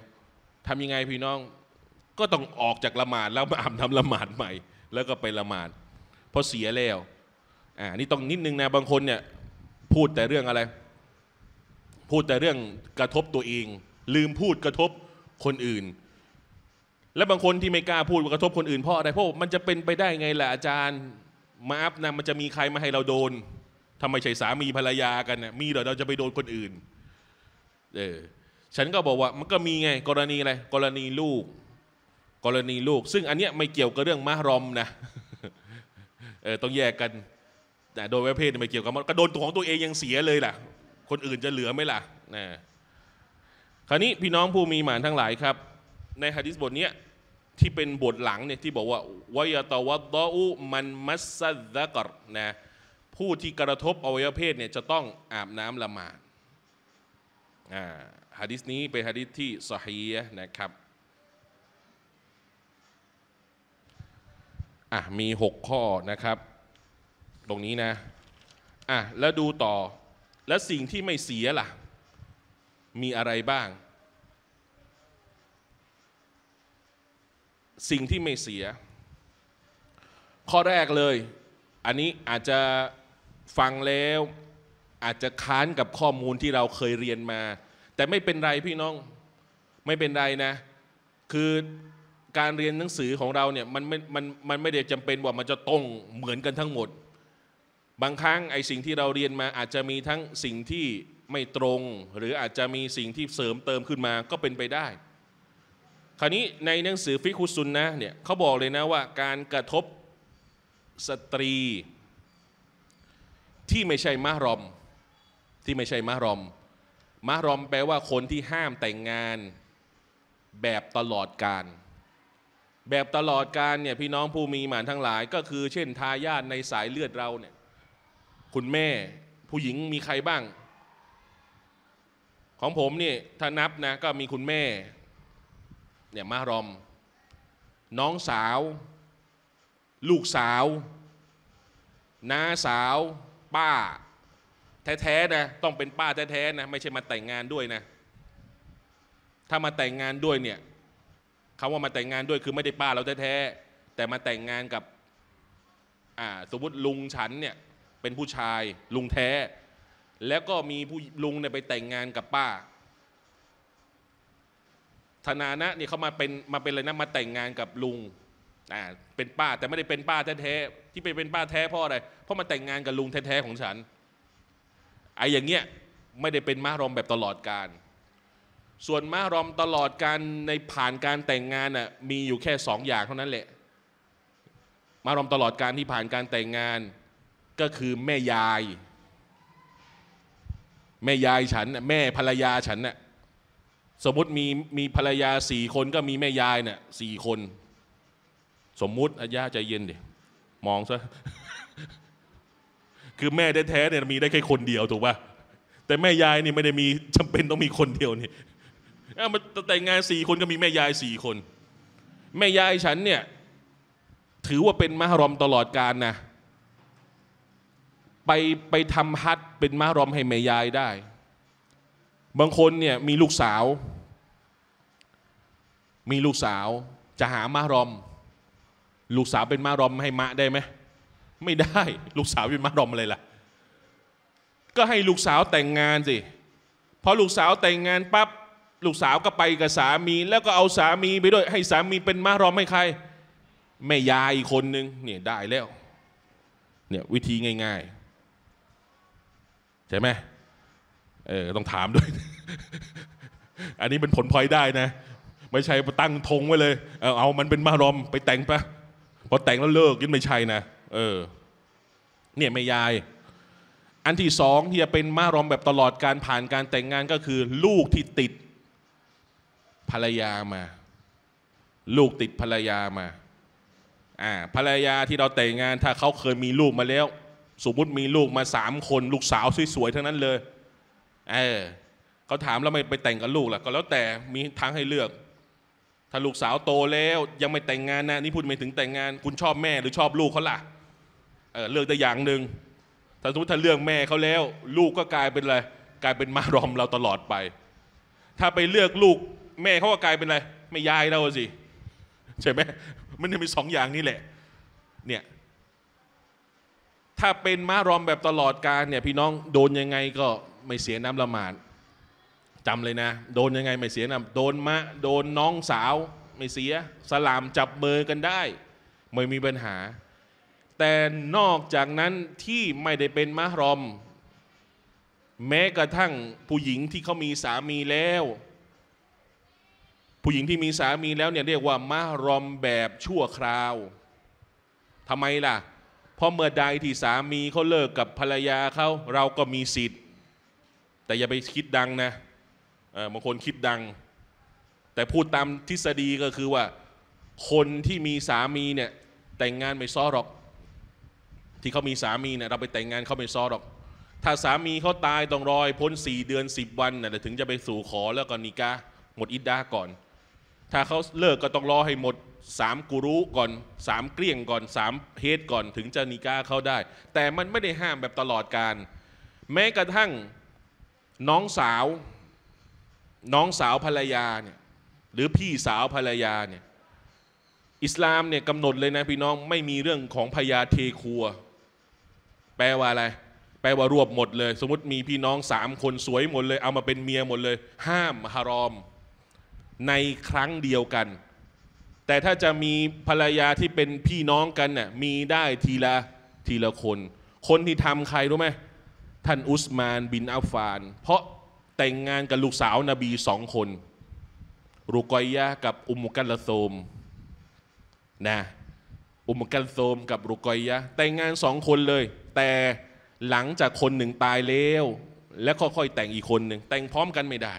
ทำยังไงพี่น้องก็ต้องออกจากละหมาดแล้วมาอาบน้ำละหมาดใหม่แล้วก็ไปละหมาดเพราะเสียแล้วนี่ต้องนิดนึงนะบางคนเนี่ยพูดแต่เรื่องอะไรพูดแต่เรื่องกระทบตัวเองลืมพูดกระทบคนอื่นและบางคนที่ไม่กล้าพูดกระทบคนอื่นเพราะอะไรเพราะมันจะเป็นไปได้ไงล่ะอาจารย์มาอัพนะมันจะมีใครมาให้เราโดนทำไมใช่สามีภรรยากันเนี่ยมีเดี๋ยวเราจะไปโดนคนอื่นฉันก็บอกว่ามันก็มีไงกรณีอะไรกรณีลูกซึ่งอันเนี้ยไม่เกี่ยวกับเรื่องมะรอมนะต้องแยกกันแต่โดยประเภทไม่เกี่ยวกับก็โดนตัวของตัวเองยังเสียเลยล่ะคนอื่นจะเหลือไหมล่ะนะคราวนี้พี่น้องผู้มีหมานทั้งหลายครับในหะดีษบทนี้ที่เป็นบทหลังเนี่ยที่บอกว่าวะยะตะวัดดะอุมันมัสซัซซะกรนะผู้ที่กระทบอวัยวะเพศเนี่ยจะต้องอาบน้ำละหมาดหะดีษนี้เป็นหะดีษที่ซอฮีฮ์นะครับมี6ข้อนะครับตรงนี้นะแล้วดูต่อและสิ่งที่ไม่เสียล่ะมีอะไรบ้างสิ่งที่ไม่เสียข้อแรกเลยอันนี้อาจจะฟังแล้วอาจจะค้านกับข้อมูลที่เราเคยเรียนมาแต่ไม่เป็นไรพี่น้องไม่เป็นไรนะคือการเรียนหนังสือของเราเนี่ยมันไม่ได้จำเป็นว่ามันจะต้องเหมือนกันทั้งหมดบางครั้งไอ้สิ่งที่เราเรียนมาอาจจะมีทั้งสิ่งที่ไม่ตรงหรืออาจจะมีสิ่งที่เสริมเติมขึ้นมาก็เป็นไปได้คราวนี้ในหนังสือฟิกฮุซุนนะห์เนี่ยเขาบอกเลยนะว่าการกระทบสตรีที่ไม่ใช่มะหรอมแปลว่าคนที่ห้ามแต่งงานแบบตลอดกาลเนี่ยพี่น้องผู้มีหมานทั้งหลายก็คือเช่นทายาทในสายเลือดเราเนี่ยคุณแม่ผู้หญิงมีใครบ้างของผมนี่ถ้านับนะก็มีคุณแม่เนี่ยมะหรอมน้องสาวลูกสาวน้าสาวป้าแท้ๆนะต้องเป็นป้าแท้ๆนะไม่ใช่มาแต่งงานด้วยนะถ้ามาแต่งงานด้วยเนี่ยคำว่ามาแต่งงานด้วยคือไม่ได้ป้าเราแท้ๆแต่มาแต่งงานกับสมมติลุงฉันเนี่ยเป็นผู้ชายลุงแท้แล้วก็มีผู้ลุงเนี่ยไปแต่งงานกับป้าธนานะเนี่ยเขามาเป็นอะไรนะมาแต่งงานกับลุงเป็นป้าแต่ไม่ได้เป็นป้าแท้ๆที่เป็นป้าแท้เพราะอะไรเพราะมาแต่งงานกับลุงแท้ๆของฉันอย่างเงี้ยไม่ได้เป็นมะหรอมแบบตลอดกาลส่วนมะหรอมตลอดการในผ่านการแต่งงานมีอยู่แค่2อย่างเท่านั้นแหละมะหรอมตลอดการที่ผ่านการแต่งงานก็คือแม่ยายฉันแม่ภรรยาฉันสมมุติมีภรรยา4คนก็มีแม่ยาย4คนสมมุติย่าใจเย็นดิมองซะ คือแม่แท้ๆเนี่ยมีได้แค่คนเดียวถูกป่ะแต่แม่ยายนี่ไม่ได้มีจำเป็นต้องมีคนเดียวนี่มันแต่งงาน4คนก็มีแม่ยาย4คนแม่ยายฉันเนี่ยถือว่าเป็นมะหรอมตลอดกาลนะไปทำฮัจญ์เป็นมะหรอมให้แม่ยายได้บางคนเนี่ยมีลูกสาวจะหามะหรอมลูกสาวเป็นมะหรอมให้มะได้ไหมไม่ได้ลูกสาวเป็นมะหรอมอะไรล่ะก็ให้ลูกสาวแต่งงานสิพอลูกสาวแต่งงานปั๊บลูกสาวก็ไปกับสามีแล้วก็เอาสามีไปด้วยให้สามีเป็นมะหรอมให้ใครแม่ยายอีกคนนึงเนี่ยได้แล้วเนี่ยวิธีง่ายๆ ใช่ไหมต้องถามด้วยอันนี้เป็นผลพลอยได้นะไม่ใช่ตั้งธงไว้เลยเอามันเป็นมารอมไปแต่งปะพอแต่งแล้วเลิกยิ่งไม่ใช่นะเนี่ยไม่ยายอันที่สองที่จะเป็นมารอมแบบตลอดการผ่านการแต่งงานก็คือลูกที่ติดภรรยามาลูกติดภรรยามาภรรยาที่เราแต่งงานถ้าเขาเคยมีลูกมาแล้วสมมติมีลูกมา3 คนลูกสาวสวยๆทั้งนั้นเลยเขาถามแล้วไม่ไปแต่งกับลูกล่ะก็แล้วแต่มีทางให้เลือกถ้าลูกสาวโตแล้วยังไม่แต่งงานนะนี่พูดไม่ถึงแต่งงานคุณชอบแม่หรือชอบลูกเขาล่ะเลือกแต่อย่างหนึ่งถ้าสมมติถ้าเลือกแม่เขาแล้วลูกก็กลายเป็นอะไรกลายเป็นมารอมเราตลอดไปถ้าไปเลือกลูกแม่เขาก็กลายเป็นอะไรไม่ยายเราสิใช่ไหมมันจะมีสองอย่างนี้แหละเนี่ยถ้าเป็นมารอมแบบตลอดการเนี่ยพี่น้องโดนยังไงก็ไม่เสียน้ำละหมาดจำเลยนะโดนยังไงไม่เสียน้ำโดนมะโดนน้องสาวไม่เสียสลามจับมือกันได้ไม่มีปัญหาแต่นอกจากนั้นที่ไม่ได้เป็นมารอมแม้กระทั่งผู้หญิงที่เขามีสามีแล้วผู้หญิงที่มีสามีแล้วเนี่ยเรียกว่ามารอมแบบชั่วคราวทำไมล่ะเพราะเมื่อใดที่สามีเขาเลิกกับภรรยาเขาเราก็มีสิทธิ์แต่อย่าไปคิดดังนะบางคนคิดดังแต่พูดตามทฤษฎีก็คือว่าคนที่มีสามีเนี่ยแต่งงานไม่ซ้อหรอกที่เขามีสามีเนี่ยเราไปแต่งงานเขาไม่ซ้อหรอกถ้าสามีเขาตายต้องรอพ้น4 เดือน 10 วันน่ะถึงจะไปสู่ขอแล้วก็นิกาหมดอิดดาก่อนถ้าเขาเลิกก็ต้องรอให้หมด3 กุรุก่อน3 เกลี้ยงก่อน3 เฮดก่อนถึงจะนิกาเข้าได้แต่มันไม่ได้ห้ามแบบตลอดการแม้กระทั่งน้องสาวภรรยาเนี่ยหรือพี่สาวภรรยาเนี่ยอิสลามเนี่ยกำหนดเลยนะพี่น้องไม่มีเรื่องของพยาเทครัวแปลว่าอะไรแปลว่ารวบหมดเลยสมมติมีพี่น้อง3 คนสวยหมดเลยเอามาเป็นเมียหมดเลยห้ามฮารอมในครั้งเดียวกันแต่ถ้าจะมีภรรยาที่เป็นพี่น้องกันน่ะมีได้ทีละคนที่ทำใครรู้ไหมท่านอุสมานบินอัฟฟานเพราะแต่งงานกับลูกสาวนบี2 คนรุกอยยะกับอุมมุกัลโซมนะอุมมุกัลโซมกับรุกอยยะแต่งงาน2 คนเลยแต่หลังจากคนหนึ่งตายแล้วและค่อยๆแต่งอีกคนหนึ่งแต่งพร้อมกันไม่ได้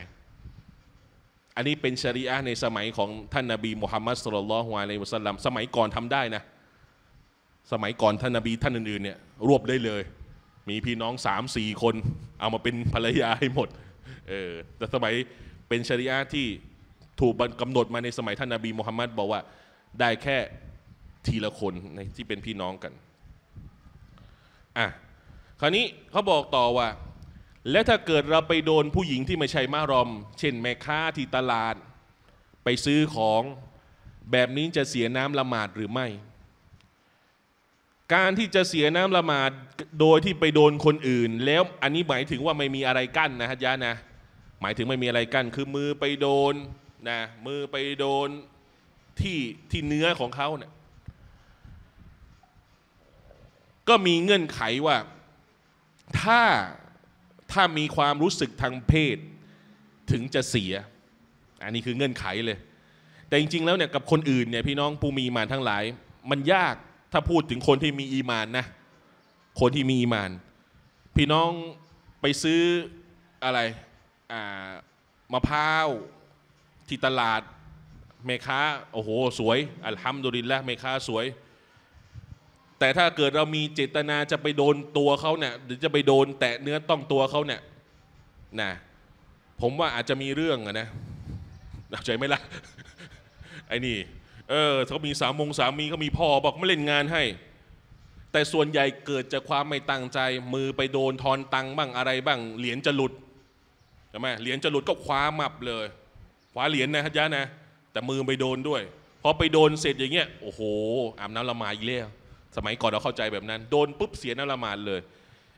อันนี้เป็นชะรีอะห์ในสมัยของท่านนบีมุฮัมมัดศ็อลลัลลอฮุอะลัยฮิวะซัลลัมสมัยก่อนทำได้นะสมัยก่อนท่านนบีท่านอื่นๆเนี่ยรวบได้เลยมีพี่น้อง3-4 คนเอามาเป็นภรรยาให้หมดแต่สมัยเป็นชะรีอะห์ที่ถูกกำหนดมาในสมัยท่านนบีมุฮัมมัดบอกว่าได้แค่ทีละคนในที่เป็นพี่น้องกันคราวนี้เขาบอกต่อว่าและถ้าเกิดเราไปโดนผู้หญิงที่ไม่ใช่มารอมเช่นแม่ค้าที่ตลาดไปซื้อของแบบนี้จะเสียน้ำละหมาดหรือไม่การที่จะเสียน้ำละหมาดโดยที่ไปโดนคนอื่นแล้วอันนี้หมายถึงว่าไม่มีอะไรกั้นนะฮะยะนะหมายถึงไม่มีอะไรกั้นคือมือไปโดนนะมือไปโดนที่เนื้อของเขาเนี่ยก็มีเงื่อนไขว่าถ้ามีความรู้สึกทางเพศถึงจะเสียอันนี้คือเงื่อนไขเลยแต่จริงๆแล้วเนี่ยกับคนอื่นเนี่ยพี่น้องผู้มีอีหม่านทั้งหลายมันยากถ้าพูดถึงคนที่มีอีหม่านนะคนที่มีอีหม่านพี่น้องไปซื้ออะไรมะพร้าวที่ตลาดแม่ค้าโอ้โหสวยอัลฮัมดุลิลละห์แม่ค้าสวยแต่ถ้าเกิดเรามีเจตนาจะไปโดนตัวเขาเนี่ยหรือจะไปโดนแตะเนื้อต้องตัวเขาเนี่ยนะผมว่าอาจจะมีเรื่องนะเอาใจไม่ละไอ้นี่เขามีสามีเขามีพ่อบอกไม่เล่นงานให้แต่ส่วนใหญ่เกิดจากความไม่ตั้งใจมือไปโดนทอนตังบ้างอะไรบ้างเหรียญจะหลุดใช่ไหมเหรียญจะหลุดก็คว้ามับเลยคว้าเหรียญนะฮะยะนะแต่มือไปโดนด้วยพอไปโดนเสร็จอย่างเงี้ยโอ้โหอาบน้ำละหมาดอีกแล้วสมัยก่อนเราเข้าใจแบบนั้นโดนปุ๊บเสียน้ำละหมาดเลย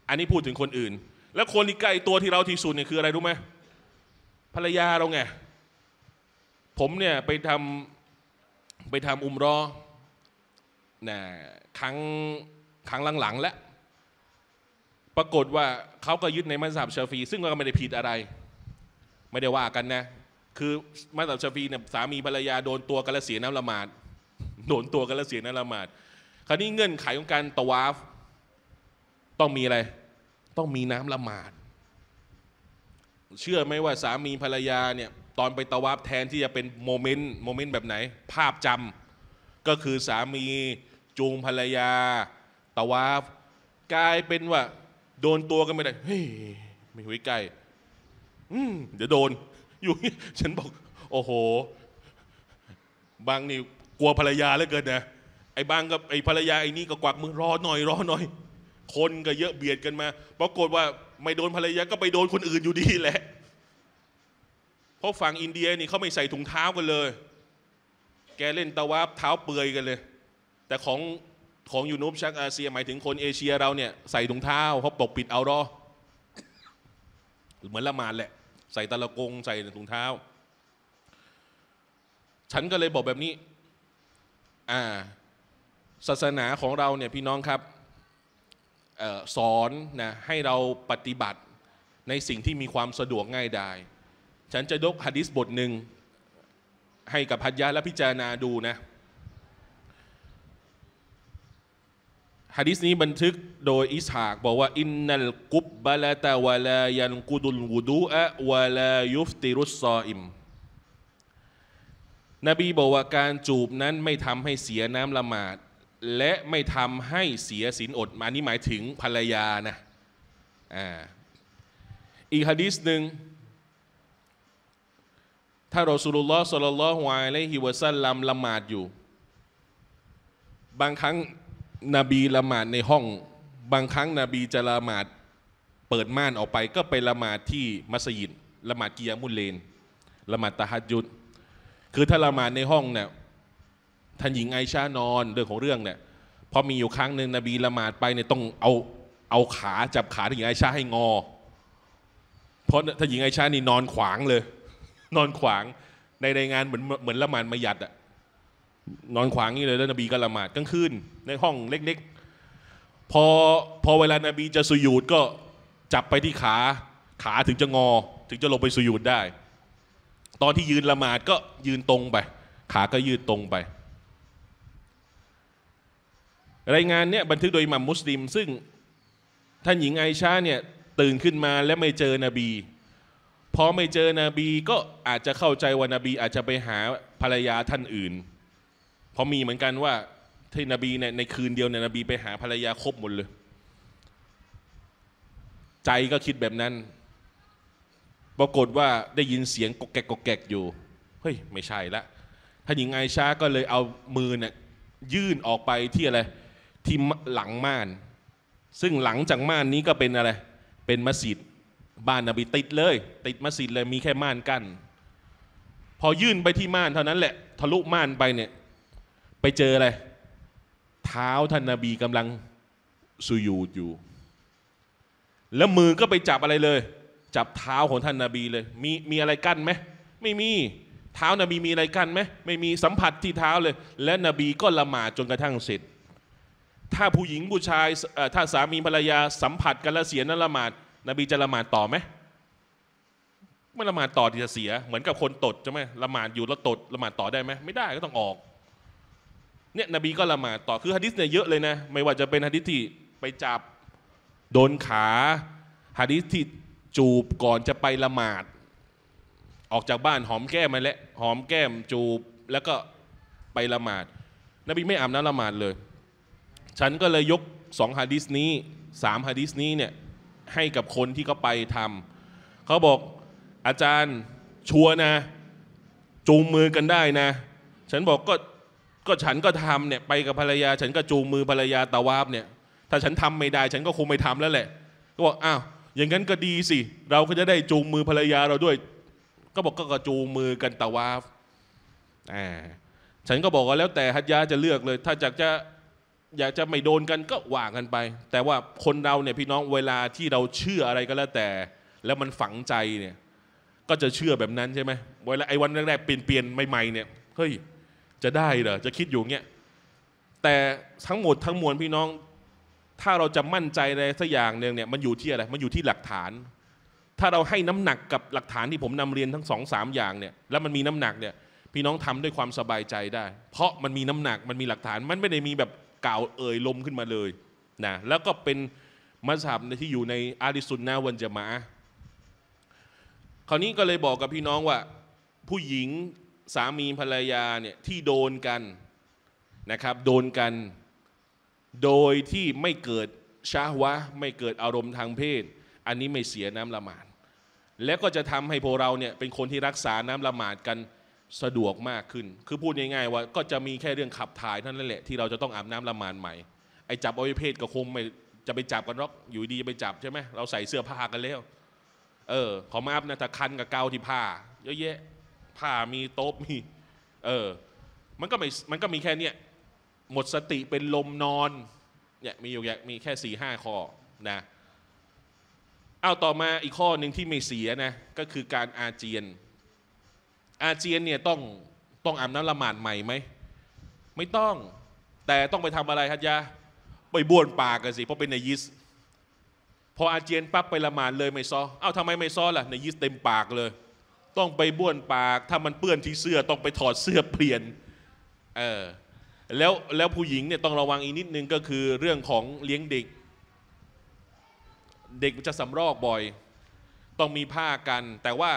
อันนี้พูดถึงคนอื่นแล้วคนที่ใกล้ตัวที่เราที่สุดเนี่ยคืออะไรรู้ไหมภรรยาเราไงผมเนี่ยไปทำอุมเราะห์นะครั้งหลังๆแล้ว ปรากฏว่าเขาก็ยึดในมัซฮับชาฟีซึ่งก็ไม่ได้ผิดอะไรไม่ได้ว่ากันนะคือมัซฮับชาฟีเนี่ยสามีภรรยาโดนตัวกันและเสียน้ำละหมาดโดนตัวกันและเสียน้ำละหมาดคราวนี้เงื่อนไขของการตะวาฟต้องมีอะไรต้องมีน้ำละหมาดเชื่อไหมว่าสามีภรรยาเนี่ยตอนไปตะวาฟแทนที่จะเป็นโมเมนต์แบบไหนภาพจำก็คือสามีจูงภรรยาตะวาฟกลายเป็นว่าโดนตัวกันไม่ได้เฮ้ยไม่ไว้ใกล้เดี๋ยวโดนอยู่ฉันบอกโอ้โหบางนี่กลัวภรรยาเหลือเกินนะไอ้บางกับไอ้ภรรยาไอ้นี่ก็กวักมือรอหน่อยคนก็เยอะเบียดกันมาปรากฏว่าไม่โดนภรรยาก็ไปโดนคนอื่นอยู่ดีแหละเพราะฝั่งอินเดียนี่เขาไม่ใส่ถุงเท้ากันเลยแกเล่นตะวาฟเท้าเปื่อยกันเลยแต่ของยูนูบชักอาเซียหมายถึงคนเอเชียเราเนี่ยใส่ถุงเท้าเขาปกปิดเอารอเหมือนละหมาดแหละใส่ตะละกงใส่ถุงเท้าฉันก็เลยบอกแบบนี้ศาสนาของเราเนี่ยพี่น้องครับสอนนะให้เราปฏิบัติในสิ่งที่มีความสะดวกง่ายดายฉันจะยกหะดีษบทหนึ่งให้กับฮัจญะและพิจารณาดูนะหะดีษนี้บันทึกโดยอิสฮากบอกว่าอินนัลกุบบะละตะวะลายันกุดุลวุดูอะวะลายุฟติรุสซออิมนบีบอกว่าการจูบนั้นไม่ทำให้เสียน้ำละหมาดและไม่ทำให้เสียศีลอดมานี่หมายถึงภรรยานะอีกหะดีษหนึ่งถ้ารอซูลุลลอฮ์ศ็อลลัลลอฮุอะลัยฮิวะซัลลัมละหมาดอยู่บางครั้งนบีละหมาดในห้องบางครั้งนบีจะละหมาดเปิดม่านออกไปก็ไปละหมาดที่มัสยิดละหมาดกิยามุลเลนละหมาดตะฮัจญุดคือถ้าละหมาดในห้องเนี่ยท่านหญิงไอชานอนเรื่องของเรื่องเนี่ยพอมีอยู่ครั้งหนึ่งนบีละหมาดไปเนี่ยต้องเอาขาจับขาท่านหญิงไอชาให้งอเพราะท่านหญิงไอชานี่นอนขวางเลยนอนขวางในรายงานเหมือนละหมาดมัหยัดอะนอนขวางนี่เลยแล้วนบีก็ละหมาดกลางคืนในห้องเล็กๆพอเวลานบีจะสุญูดก็จับไปที่ขาถึงจะงอถึงจะลงไปสุญูดได้ตอนที่ยืนละหมาดก็ยืนตรงไปขาก็ยืนตรงไปรายงานเนี่ยบันทึกโดยอิหม่ามมุสลิมซึ่งท่านหญิงไอชาเนี่ยตื่นขึ้นมาและไม่เจอนบีพอไม่เจอนบีก็อาจจะเข้าใจว่านบีอาจจะไปหาภรรยาท่านอื่นพอมีเหมือนกันว่าที่นบีในคืนเดียวเนี่ยนบีไปหาภรรยาครบหมดเลยใจก็คิดแบบนั้นปรากฏว่าได้ยินเสียงกอกแกกอยู่เฮ้ยไม่ใช่ละท่านหญิงไอชาก็เลยเอามือเนี่ยยื่นออกไปที่อะไรที่หลังม่านซึ่งหลังจากม่านนี้ก็เป็นอะไรเป็นมัสยิดบ้านนบีติดเลยติดมัสยิดเลยมีแค่ม่านกั้นพอยื่นไปที่ม่านเท่านั้นแหละทะลุม่านไปเนี่ยไปเจออะไรเท้าท่านนบีกำลังสุญูดอยู่แล้วมือก็ไปจับอะไรเลยจับเท้าของท่านนบีเลยมีอะไรกั้นไหมไม่มีเท้านบีมีอะไรกั้นไหมไม่มีสัมผัสที่เท้าเลยและนบีก็ละหมาดจนกระทั่งเสร็จถ้าผู้หญิงผู้ชายถ้าสามีภรรยาสัมผัสกันละเสียนั้นละหมาดนบีจะละหมาดต่อไหมไม่ละหมาดต่อที่จะเสียเหมือนกับคนตดใช่ไหมละหมาดอยู่แล้วตดละหมาดต่อได้ไหมไม่ได้ก็ต้องออกเนี่ยนบีก็ละหมาดต่อคือหะดีษเนี่ยเยอะเลยนะไม่ว่าจะเป็นหะดีษที่ไปจับโดนขาหะดีษที่จูบก่อนจะไปละหมาดออกจากบ้านหอมแก้มมาแล้วหอมแก้มจูบแล้วก็ไปละหมาดนบีไม่อาบน้ำละหมาดเลยฉันก็เลยยก2หะดีษนี้3หะดีษนี้เนี่ยให้กับคนที่เขาไปทำเขาบอกอาจารย์ชัวร์นะจูงมือกันได้นะฉันบอกก็ฉันก็ทำเนี่ยไปกับภรรยาฉันก็จูงมือภรรยาตะวาฟเนี่ยถ้าฉันทำไม่ได้ฉันก็คงไม่ทำแล้วแหละก็บอกอ้าวอย่างนั้นก็ดีสิเราก็จะได้จูงมือภรรยาเราด้วยก็บอกก็จูงมือกันตะวาฟฉันก็บอกว่าแล้วแต่ฮัจญะจะเลือกเลยถ้าอยากจะไม่โดนกันก็ว่ากันไปแต่ว่าคนเราเนี่ยพี่น้องเวลาที่เราเชื่ออะไรก็แล้วแต่แล้วมันฝังใจเนี่ยก็จะเชื่อแบบนั้นใช่ไหมเวลาไอ้วันแรกๆเปลี่ยนใหม่ๆเนี่ยเฮ้ยจะได้เหรอจะคิดอยู่เงี้ยแต่ทั้งหมดทั้งมวลพี่น้อง ถ้าเราจะมั่นใจอะไรสักอย่างหนึ่งเนี่ยมันอยู่ที่อะไรมันอยู่ที่หลักฐานถ้าเราให้น้ำหนักกับหลักฐานที่ผมนำเรียนทั้ง2-3อย่างเนี่ยแล้วมันมีน้ำหนักเนี่ยพี่น้องทำด้วยความสบายใจได้เพราะมันมีน้ำหนักมันมีหลักฐานมันไม่ได้มีแบบกล่าวเอ่ยลมขึ้นมาเลยนะแล้วก็เป็นมัสฮับที่อยู่ในอะห์ลุสซุนนะฮ์วัลญะมาอะฮ์คราวนี้ก็เลยบอกกับพี่น้องว่าผู้หญิงสามีภรรยาเนี่ยที่โดนกันนะครับโดนกันโดยที่ไม่เกิดชะฮวะห์ไม่เกิดอารมณ์ทางเพศอันนี้ไม่เสียน้ำละหมาดและก็จะทำให้พวกเราเนี่ยเป็นคนที่รักษาน้ำละหมาดกันสะดวกมากขึ้นคือพูดง่ายๆว่าก็จะมีแค่เรื่องขับถ่ายเท่านั้นแหละที่เราจะต้องอาบน้ำละหมาดใหม่ไอ้จับอวัยวะเพศก็คงไม่จะไปจับกันหรอกอยู่ดีจะไปจับใช่ไหมเราใส่เสื้อผ้ากันแล้วขอมาอัพนะตะคันกับเกาที่ผ้าเยอะแยะผ้ามีโต๊ะมีมันก็มีแค่เนี้ยหมดสติเป็นลมนอนเนี่ยมีอยู่มีแค่4-5ข้อนะเอาต่อมาอีกข้อหนึ่งที่ไม่เสียนะก็คือการอาเจียนอาเจียนเนี่ยต้องอาบน้ำละหมาดใหม่ไหมไม่ต้องแต่ต้องไปทำอะไรฮัจญะไปบ้วนปากกันสิเพราะเป็นนยิสพออาเจียนปั๊บไปละหมาดเลยไม่ซ้อเอ้าทำไมไม่ซ้อล่ะนยิสเต็มปากเลยต้องไปบ้วนปากถ้ามันเปื้อนที่เสื้อต้องไปถอดเสื้อเปลี่ยนแล้วผู้หญิงเนี่ยต้องระวังอีกนิดนึงก็คือเรื่องของเลี้ยงเด็กเด็กจะสำรอกบ่อยต้องมีผ้ากันแต่ว่า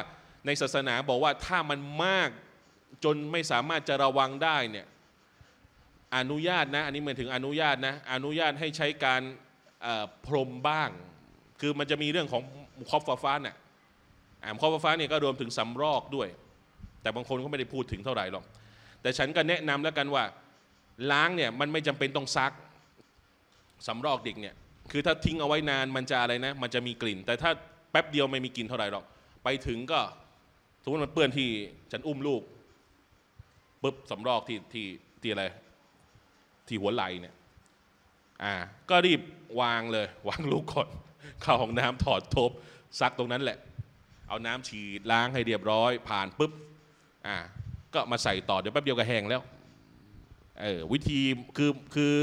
ในศาสนาบอกว่าถ้ามันมากจนไม่สามารถจะระวังได้เนี่ยอนุญาตนะอันนี้หมายถึงอนุญาตนะอนุญาตให้ใช้การพรมบ้างคือมันจะมีเรื่องของมุคอฟฟะฟะเนี่ยมุคอฟฟะฟะเนี่ยก็รวมถึงสำรอกด้วยแต่บางคนก็ไม่ได้พูดถึงเท่าไหร่หรอกแต่ฉันก็แนะนำแล้วกันว่าล้างเนี่ยมันไม่จำเป็นต้องซักสำรอกเด็กเนี่ยคือถ้าทิ้งเอาไว้นานมันจะอะไรนะมันจะมีกลิ่นแต่ถ้าแป๊บเดียวไม่มีกลิ่นเท่าไหร่หรอกไปถึงก็สมมติมันเปื้อนที่ฉันอุ้มลูกปึ๊บสำรอกที่อะไรที่หัวไหล่เนี่ยก็รีบวางเลยวางลูกก่อนเข้าห้องน้ำถอดทบซักตรงนั้นแหละเอาน้ำฉีดล้างให้เรียบร้อยผ่านปึ๊บก็มาใส่ต่อเดี๋ยวแป๊บเดียวก็แห้งแล้ววิธีคือ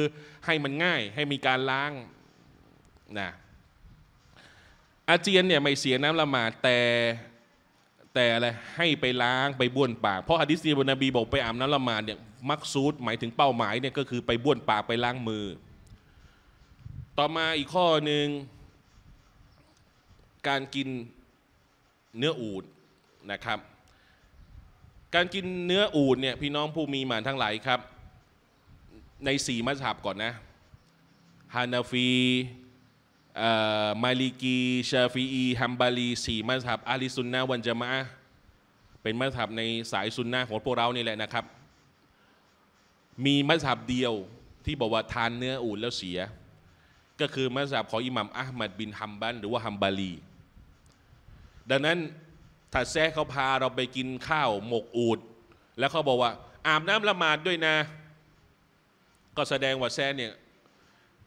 ให้มันง่ายให้มีการล้างนะอาเจียนเนี่ยไม่เสียน้ำละหมาดแต่อะไรให้ไปล้างไปบ้วนปากเพราะหะดีษที่นบีบอกไปอาบน้ำละหมาดเนี่ยมักซูดหมายถึงเป้าหมายเนี่ยก็คือไปบ้วนปากไปล้างมือต่อมาอีกข้อหนึ่งการกินเนื้ออูฐนะครับการกินเนื้ออูฐเนี่ยพี่น้องผู้มีมารทั้งหลายครับใน4มัซฮับก่อนนะฮานาฟีมาลิกีชาฟีอีฮัมบาลี4มัซฮับอะห์ลุสซุนนะฮ์วัลญะมาอะฮ์เป็นมัซฮับในสายซุนนะฮ์ของพวกเรานี่แหละนะครับมีมัซฮับเดียวที่บอกว่าทานเนื้ออูฐแล้วเสียก็คือมัซฮับของอิหม่ามอะห์มัดบินฮัมบัลหรือว่าฮัมบาลีดังนั้นถ้าแซ่เขาพาเราไปกินข้าวหมกอูฐแล้วเขาบอกว่าอาบน้ำละหมาดด้วยนะก็แสดงว่าแซ่เนี่ย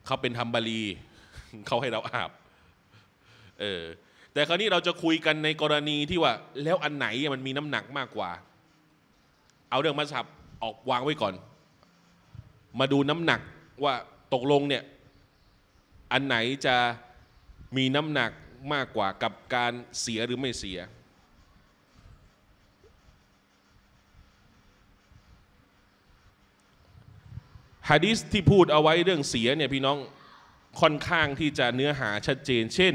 เขาเป็นฮัมบาลีเขาให้เราอาบแต่คราวนี้เราจะคุยกันในกรณีที่ว่าแล้วอันไหนมันมีน้ำหนักมากกว่าเอาเรื่องมัซฮับออกวางไว้ก่อนมาดูน้ำหนักว่าตกลงเนี่ยอันไหนจะมีน้ำหนักมากกว่ากับการเสียหรือไม่เสียหะดีษที่พูดเอาไว้เรื่องเสียเนี่ยพี่น้องค่อนข้างที่จะเนื้อหาชัดเจนเช่น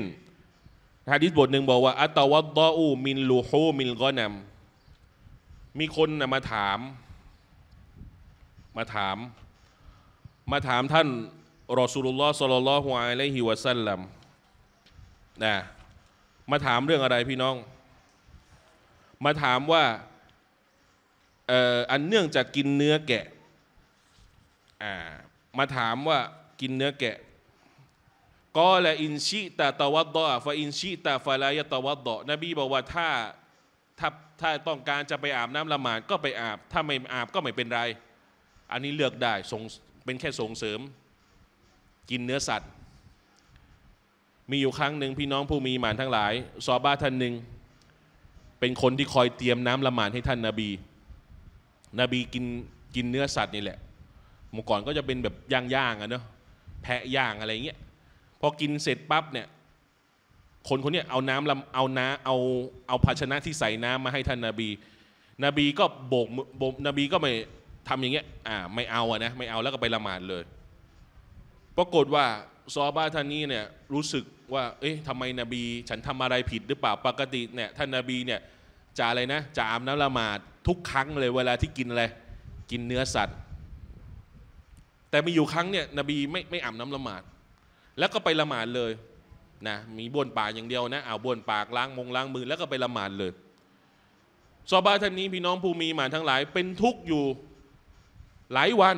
หะดีษบทหนึ่งบอกว่าอัตวัดดออูมินลูฮูมินกอนัมมีคนมาถามท่านรอซูลุลลอฮ์ศ็อลลัลลอฮุอะลัยฮิวะซัลลัมนะมาถามเรื่องอะไรพี่น้องมาถามว่าอันเนื่องจากกินเนื้อแกะมาถามว่ากินเนื้อแกะกอละอินชิตาตะวัดดอฟะอินชิตาฟะลายะตะวัดดอนบีบอกว่าถ้าต้องการจะไปอาบน้ำละหมาดก็ไปอาบถ้าไม่อาบก็ไม่เป็นไรอันนี้เลือกได้เป็นแค่ส่งเสริมกินเนื้อสัตว์มีอยู่ครั้งหนึ่งพี่น้องผู้มีอีหม่านทั้งหลายซอฮาบะห์ท่านหนึ่งเป็นคนที่คอยเตรียมน้ำละหมาดให้ท่านนบีกินเนื้อสัตว์นี่แหละเมื่อก่อนก็จะเป็นแบบย่างๆอะเนาะแพะย่างอะไรเงี้ย พอกินเสร็จปั๊บเนี่ยคนคนนี้เอาน้ำเอาภาชนะที่ใส่น้ำมาให้ท่านนบีก็โบกนบีก็ไม่ทำอย่างเงี้ยไม่เอาอะนะไม่เอาแล้วก็ไปละหมาดเลยปรากฏว่าซอฮาบะห์ท่านนี้เนี่ยรู้สึกว่าเอ๊ะทำไมนบีฉันทำอะไรผิดหรือเปล่าปกติเนี่ยท่านนบีเนี่ยจะอะไรนะจะอาบน้ำละหมาดทุกครั้งเลยเวลาที่กินอะไรกินเนื้อสัตว์แต่มีอยู่ครั้งเนี่ยนบีไม่อาบน้ำละหมาดแล้วก็ไปละหมาดเลยนะมีบ้วนปากอย่างเดียวนะเอาบ้วนปากล้างมือแล้วก็ไปละหมาดเลยซอฮาบะห์ท่านนี้พี่น้องผู้มีหมานทั้งหลายเป็นทุกข์อยู่หลายวัน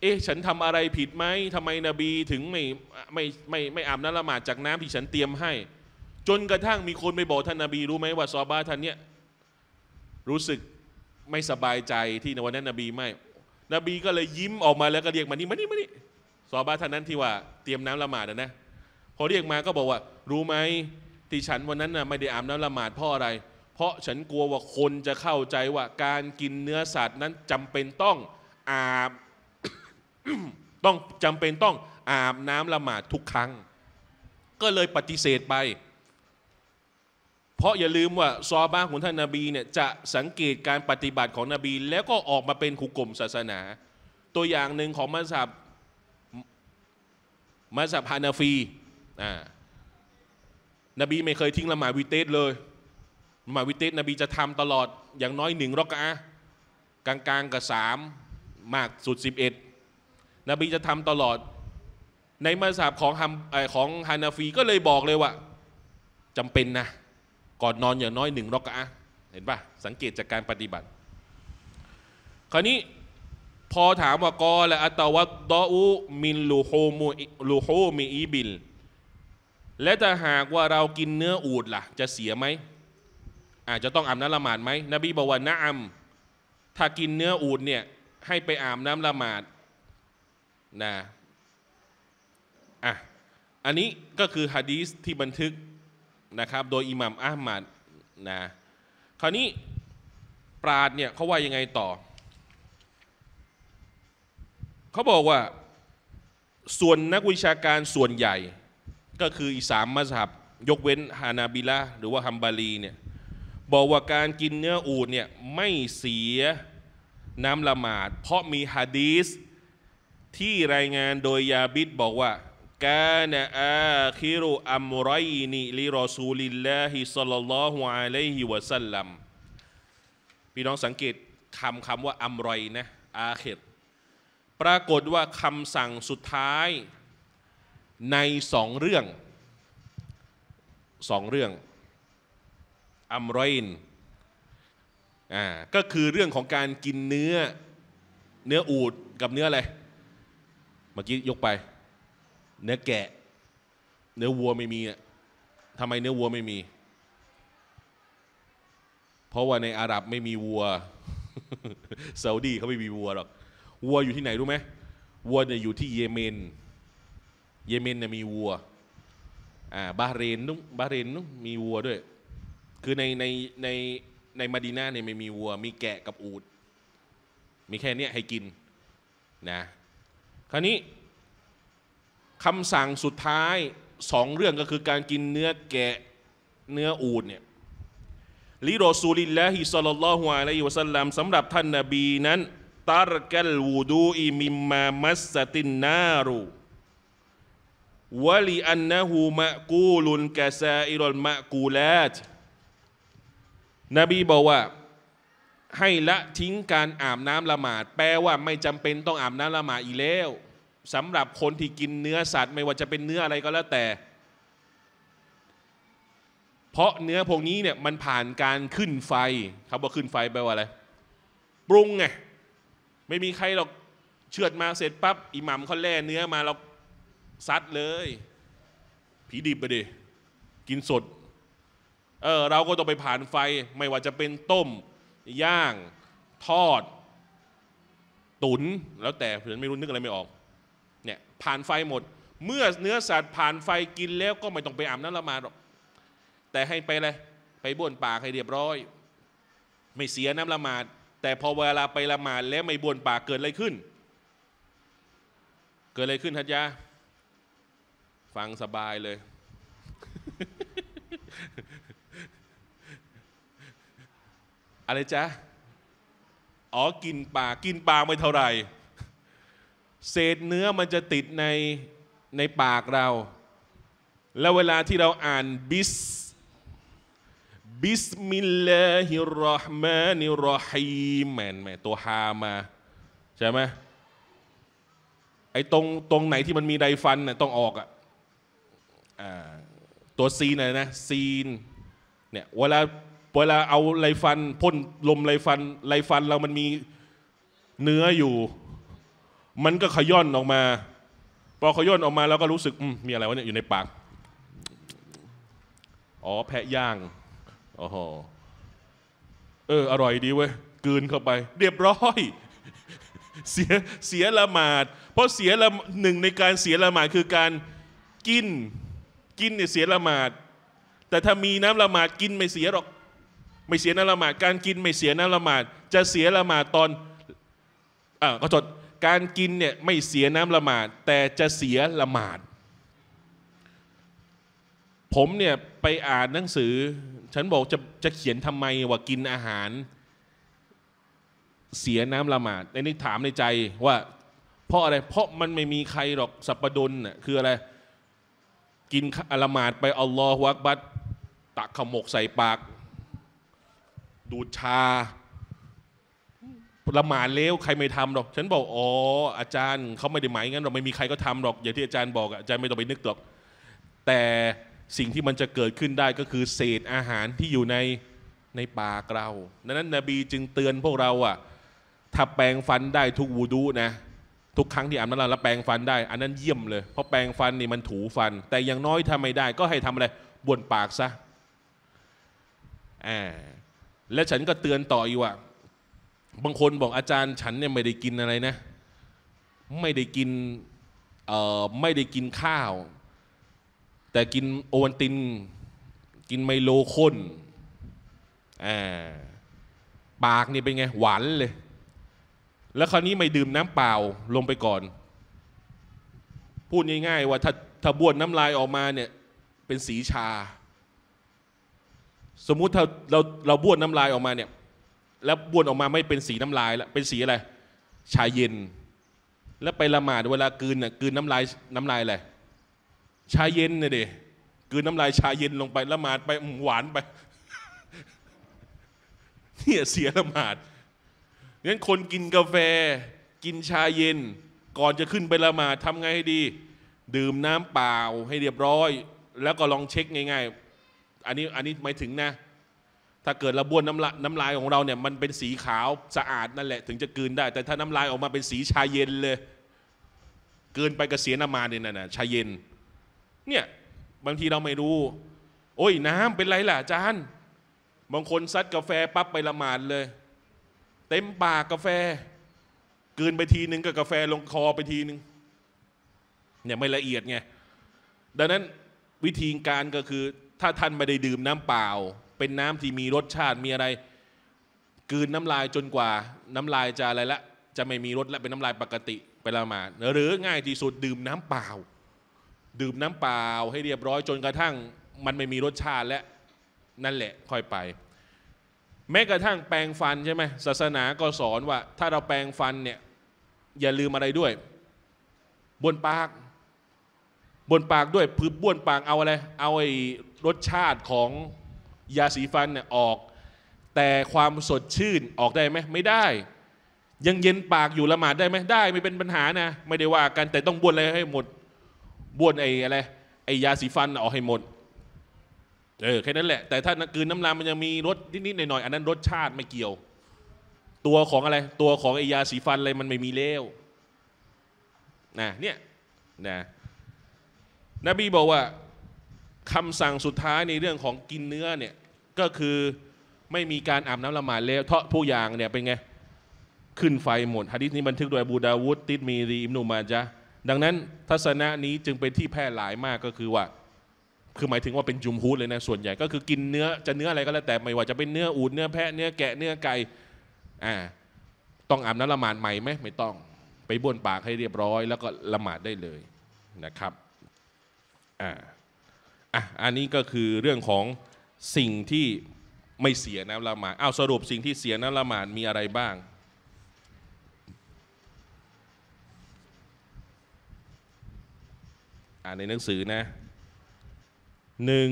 เอ๊ะฉันทำอะไรผิดไหมทำไมนบีถึงไม่อาบน้ำละหมาดจากน้ำที่ฉันเตรียมให้จนกระทั่งมีคนไปบอกท่านนบีรู้ไหมว่าซอฮาบะห์ท่านเนี่ยรู้สึกไม่สบายใจที่ในวันนั้นนบีก็เลยยิ้มออกมาแล้วก็เรียกมานี่มานี่ซอฮาบะห์ท่านนั้นที่ว่าเตรียมน้ำละหมาดนะพอเรียกมาก็บอกว่ารู้ไหมที่ฉันวันนั้นน่ะไม่ได้อาบน้ำละหมาดเพราะอะไรเพราะฉันกลัวว่าคนจะเข้าใจว่าการกินเนื้อสัตว์นั้นจำเป็นต้องอาบ จำเป็นต้องอาบน้ำละหมาดทุกครั้งก็เลยปฏิเสธไปเพราะอย่าลืมว่าซอฮาบะห์ของท่านนบีเนี่ยจะสังเกตการปฏิบัติของนบีแล้วก็ออกมาเป็นกลุ่มศาสนาตัวอย่างหนึ่งของมัซฮับฮานาฟีนบีไม่เคยทิ้งละหมาดวิเตรเลยละหมาดวิเตรนบีจะทำตลอดอย่างน้อย1รอกอะห์กลางๆกับ3มากสุด11นบีจะทำตลอดในมัซฮับของฮานาฟีก็เลยบอกเลยว่าจำเป็นนะก่อนนอนอย่างน้อย1รอกอะห์เห็นป่ะสังเกตจากการปฏิบัติคราวนี้พอถามว่ากอละอัตวัดดออูมินลูโฮมีอีบิลและถ้าหากว่าเรากินเนื้ออูดล่ะจะเสียไหมอาจจะต้องอาบน้ำละหมาดไหมนบีบอกว่านะอัมถ้ากินเนื้ออูดเนี่ยให้ไปอาบน้ำละหมาดนะอันนี้ก็คือฮะดีษที่บันทึกนะครับโดยอิหม่ามอะห์มัดนะคราวนี้ปราชญ์เนี่ยเขาว่ายังไงต่อเขาบอกว่าส่วนนักวิชาการส่วนใหญ่ก็คืออีสามมัซฮับยกเว้นฮานาบิละหรือว่าฮัมบารีเนี่ยบอกว่าการกินเนื้ออูฐเนี่ยไม่เสียน้ำละหมาดเพราะมีฮะดีษที่รายงานโดยยาบิดบอกว่ากานะอาคิรุอัมรอยนิลิรอซูลิลลาฮิศ็อลลัลลอฮุอะลัยฮิวะซัลลัมพี่น้องสังเกตคำว่าอัมรอยนะอาคิรปรากฏว่าคำสั่งสุดท้ายในสองเรื่องอัมรอยน์ก็คือเรื่องของการกินเนื้ออูฐกับเนื้ออะไรเมื่อกี้ยกไปเนื้อแกะเนื้อวัวไม่มีทำไมเนื้อวัวไม่มีเพราะว่าในอาหรับไม่มีวัวซาอุดีเขาไม่มีวัวหรอกวัวอยู่ที่ไหนรู้ไหมวัวเนี่ยอยู่ที่เยเมนเนี่ยมีวัวบาห์เรนมีวัวด้วยคือในมะดีนาเนี่ยไม่มีวัวมีแกะกับอูฐมีแค่นี้ให้กินนะคราวนี้คำสั่งสุดท้ายสองเรื่องก็คือการกินเนื้อแกะเนื้ออูฐเนี่ยลิรอซูลิลลาฮิศ็อลลัลลอฮุอะลัยฮิวะซัลลัมสำหรับท่านนบีนั้นตาร์กัลวูดูอิมิมมามัสตินนารุวะลิอันนะฮูมะกูลุนกะซาอิรอลมะกูลาตนบีบอกว่าให้ละทิ้งการอาบน้ำละหมาดแปลว่าไม่จำเป็นต้องอาบน้ำละหมาดอีกแล้วสำหรับคนที่กินเนื้อสัตว์ไม่ว่าจะเป็นเนื้ออะไรก็แล้วแต่เพราะเนื้อพวกนี้เนี่ยมันผ่านการขึ้นไฟเขาบอกขึ้นไฟแปลว่าอะไรปรุงไงไม่มีใครหรอกเชือดมาเสร็จปั๊บอิหมัมเขาแล่เนื้อมาเราซัดเลยผีดิบไปดิกินสดเราก็ต้องไปผ่านไฟไม่ว่าจะเป็นต้มย่างทอดตุ๋นแล้วแต่ผมไม่รู้นึกอะไรไม่ออกเนี่ยผ่านไฟหมดเมื่อเนื้อสัตว์ผ่านไฟกินแล้วก็ไม่ต้องไปอาบน้ำละหมาดหรอกแต่ให้ไปเลยไปบ้วนปากให้เรียบร้อยไม่เสียน้ำละหมาดแต่พอเวลาไปละหมาดแล้วไม่บ้วนปากเกิดอะไรขึ้นฮัจญา ฟังสบายเลย อะไรจ๊ะอ๋อกินปลากินปลาไม่เท่าไหร่เศษเนื้อมันจะติดในปากเราแล้วเวลาที่เราอ่านบิสมิลลาฮิรเราะห์มานิรเราะฮีมแหมตัวฮามาใช่ไหมไอ้ตรงไหนที่มันมีไดฟันน่ะต้องออกอ่ะตัวซีนนะซีนเนี่ยเวลาเอาไรฟันพ่นลมไรฟันเรามันมีเนื้ออยู่มันก็ขย่อนออกมาพอขย่อนออกมาแล้วก็รู้สึกมีอะไรวะเนี่ยอยู่ในปากอ๋อแพะย่างอ๋ออร่อยดีเว้ยกลืนเข้าไปเรียบร้อยเสียละหมาดเพราะเสียละหนึ่งในการเสียละหมาดคือการกินเนี่ยเสียละหมาดแต่ถ้ามีน้ำละหมาดกินไม่เสียหรอกไม่เสียน้ำละหมาดการกินไม่เสียน้ำละหมาดจะเสียละหมาดตอนขอโทษการกินเนี่ยไม่เสียน้ำละหมาดแต่จะเสียละหมาดผมเนี่ยไปอ่านหนังสือฉันบอกจะเขียนทำไมว่ากินอาหารเสียน้ำละหมาดในนี้ถามในใจว่าเพราะอะไรเพราะมันไม่มีใครหรอกสัปดนน่ะคืออะไรกินละหมาดไปอัลลอฮฺอักบัรตักขมกใส่ปากดูดชาละหมาดแล้วใครไม่ทำหรอกฉันบอกอ๋ออาจารย์เขาไม่ได้หมายงั้นหรอกไม่มีใครก็ทำหรอกอย่างที่อาจารย์บอกอาจารย์ไม่ต้องไปนึกหรอกแต่สิ่งที่มันจะเกิดขึ้นได้ก็คือเศษอาหารที่อยู่ในปากเราดังนั้นนบีจึงเตือนพวกเราอ่ะถ้าแปรงฟันได้ทุกวูดูนะทุกครั้งที่อาบน้ำแล้วแปรงฟันได้อันนั้นเยี่ยมเลยเพราะแปรงฟันนี่มันถูฟันแต่อย่างน้อยถ้าไม่ได้ก็ให้ทำอะไรบ้วนปากซะและฉันก็เตือนต่ออีกว่าบางคนบอกอาจารย์ฉันเนี่ยไม่ได้กินอะไรนะไม่ได้กินข้าวแต่กินโอวัลตินกินไมโลข้นปากนี่เป็นไงหวานเลยแล้วคราวนี้ไม่ดื่มน้ำเปล่าลงไปก่อนพูดง่ายๆว่าถ้าบ้วนน้ำลายออกมาเนี่ยเป็นสีชาสมมุติถ้าเราบ้วนน้ำลายออกมาเนี่ยแล้วบ้วนออกมาไม่เป็นสีน้ำลายแล้วเป็นสีอะไรชาเย็นแล้วไปละหมาดเวลากลืนน่ะกลืนน้ำลายอะไรชาเย็นเนี่ยเด็กกลืนน้ำลายชาเย็นลงไปละหมาดไปหวานไปเนี่ยเสียละหมาดงั้นคนกินกาแฟกินชาเย็นก่อนจะขึ้นไปละหมาดทำไงให้ดีดื่มน้ำเปล่าให้เรียบร้อยแล้วก็ลองเช็คง่ายๆอันนี้หมายถึงนะถ้าเกิดเราบ้วนน้ำลายของเราเนี่ยมันเป็นสีขาวสะอาดนั่นแหละถึงจะกลืนได้แต่ถ้าน้ำลายออกมาเป็นสีชาเย็นเลยกลืนไปก็เสียน้ำมาเนี่ยนะชาเย็นเนี่ยบางทีเราไม่รู้โอ้ยน้ำเป็นไรล่ะอาจารย์บางคนซัดกาแฟปั๊บไปละหมาดเลยเต็มปากกาแฟกลืนไปทีนึงก็กาแฟลงคอไปทีนึงเนี่ยไม่ละเอียดไงดังนั้นวิธีการก็คือถ้าท่านไม่ได้ดื่มน้ำเปล่าเป็นน้ำที่มีรสชาติมีอะไรกลืนน้ำลายจนกว่าน้ำลายจะอะไรละจะไม่มีรสและเป็นน้ำลายปกติไปละหมาดหรือง่ายที่สุดดื่มน้ำเปล่าดื่มน้ำเปล่าให้เรียบร้อยจนกระทั่งมันไม่มีรสชาติและนั่นแหละค่อยไปแม้กระทั่งแปรงฟันใช่ไหมศาสนาก็สอนว่าถ้าเราแปรงฟันเนี่ยอย่าลืมอะไรด้วยบ้วนปากด้วยพืบบ้วนปากเอาอะไรเอาไอ้รสชาติของยาสีฟันเนี่ยออกแต่ความสดชื่นออกได้ไหมไม่ได้ยังเย็นปากอยู่ละหมาดได้ไหมได้ไม่เป็นปัญหานะไม่ได้ว่ากันแต่ต้องบ้วนอะไรให้หมดบ้วนไอ้อะไรไอ้ยาสีฟันออกให้หมดแค่นั้นแหละแต่ถ้ากืนน้ำลายมันยังมีรสนิดๆหน่อยๆอันนั้นรสชาติไม่เกี่ยวตัวของอะไรตัวของไอยาสีฟันอะไรมันไม่มีแล้วนะเนี่ยนะนบีบอกว่าคำสั่งสุดท้ายในเรื่องของกินเนื้อเนี่ยก็คือไม่มีการอาบน้ำละหมาดแล้วเพราะผู้อย่างเนี่ยเป็นไงขึ้นไฟหมดหะดีษนี้บันทึกโดยอบูดาวูดติรมิซีอิบนุมาญะห์ดังนั้นทัศนะนี้จึงเป็นที่แพร่หลายมากก็คือว่าคือหมายถึงว่าเป็นจุมฮูดเลยนะส่วนใหญ่ก็คือกินเนื้อจะเนื้ออะไรก็แล้วแต่ไม่ว่าจะเป็นเนื้ออูฐเนื้อแพะเนื้อแกะเนื้อไก่ต้องอาบน้ำละหมาดใหม่ไหมไม่ต้องไปบ้วนปากให้เรียบร้อยแล้วก็ละหมาดได้เลยนะครับ อันนี้ก็คือเรื่องของสิ่งที่ไม่เสียน้ำละหมาดเอาสรุปสิ่งที่เสียน้ำละหมาดมีอะไรบ้างในหนังสือนะหนึ่ง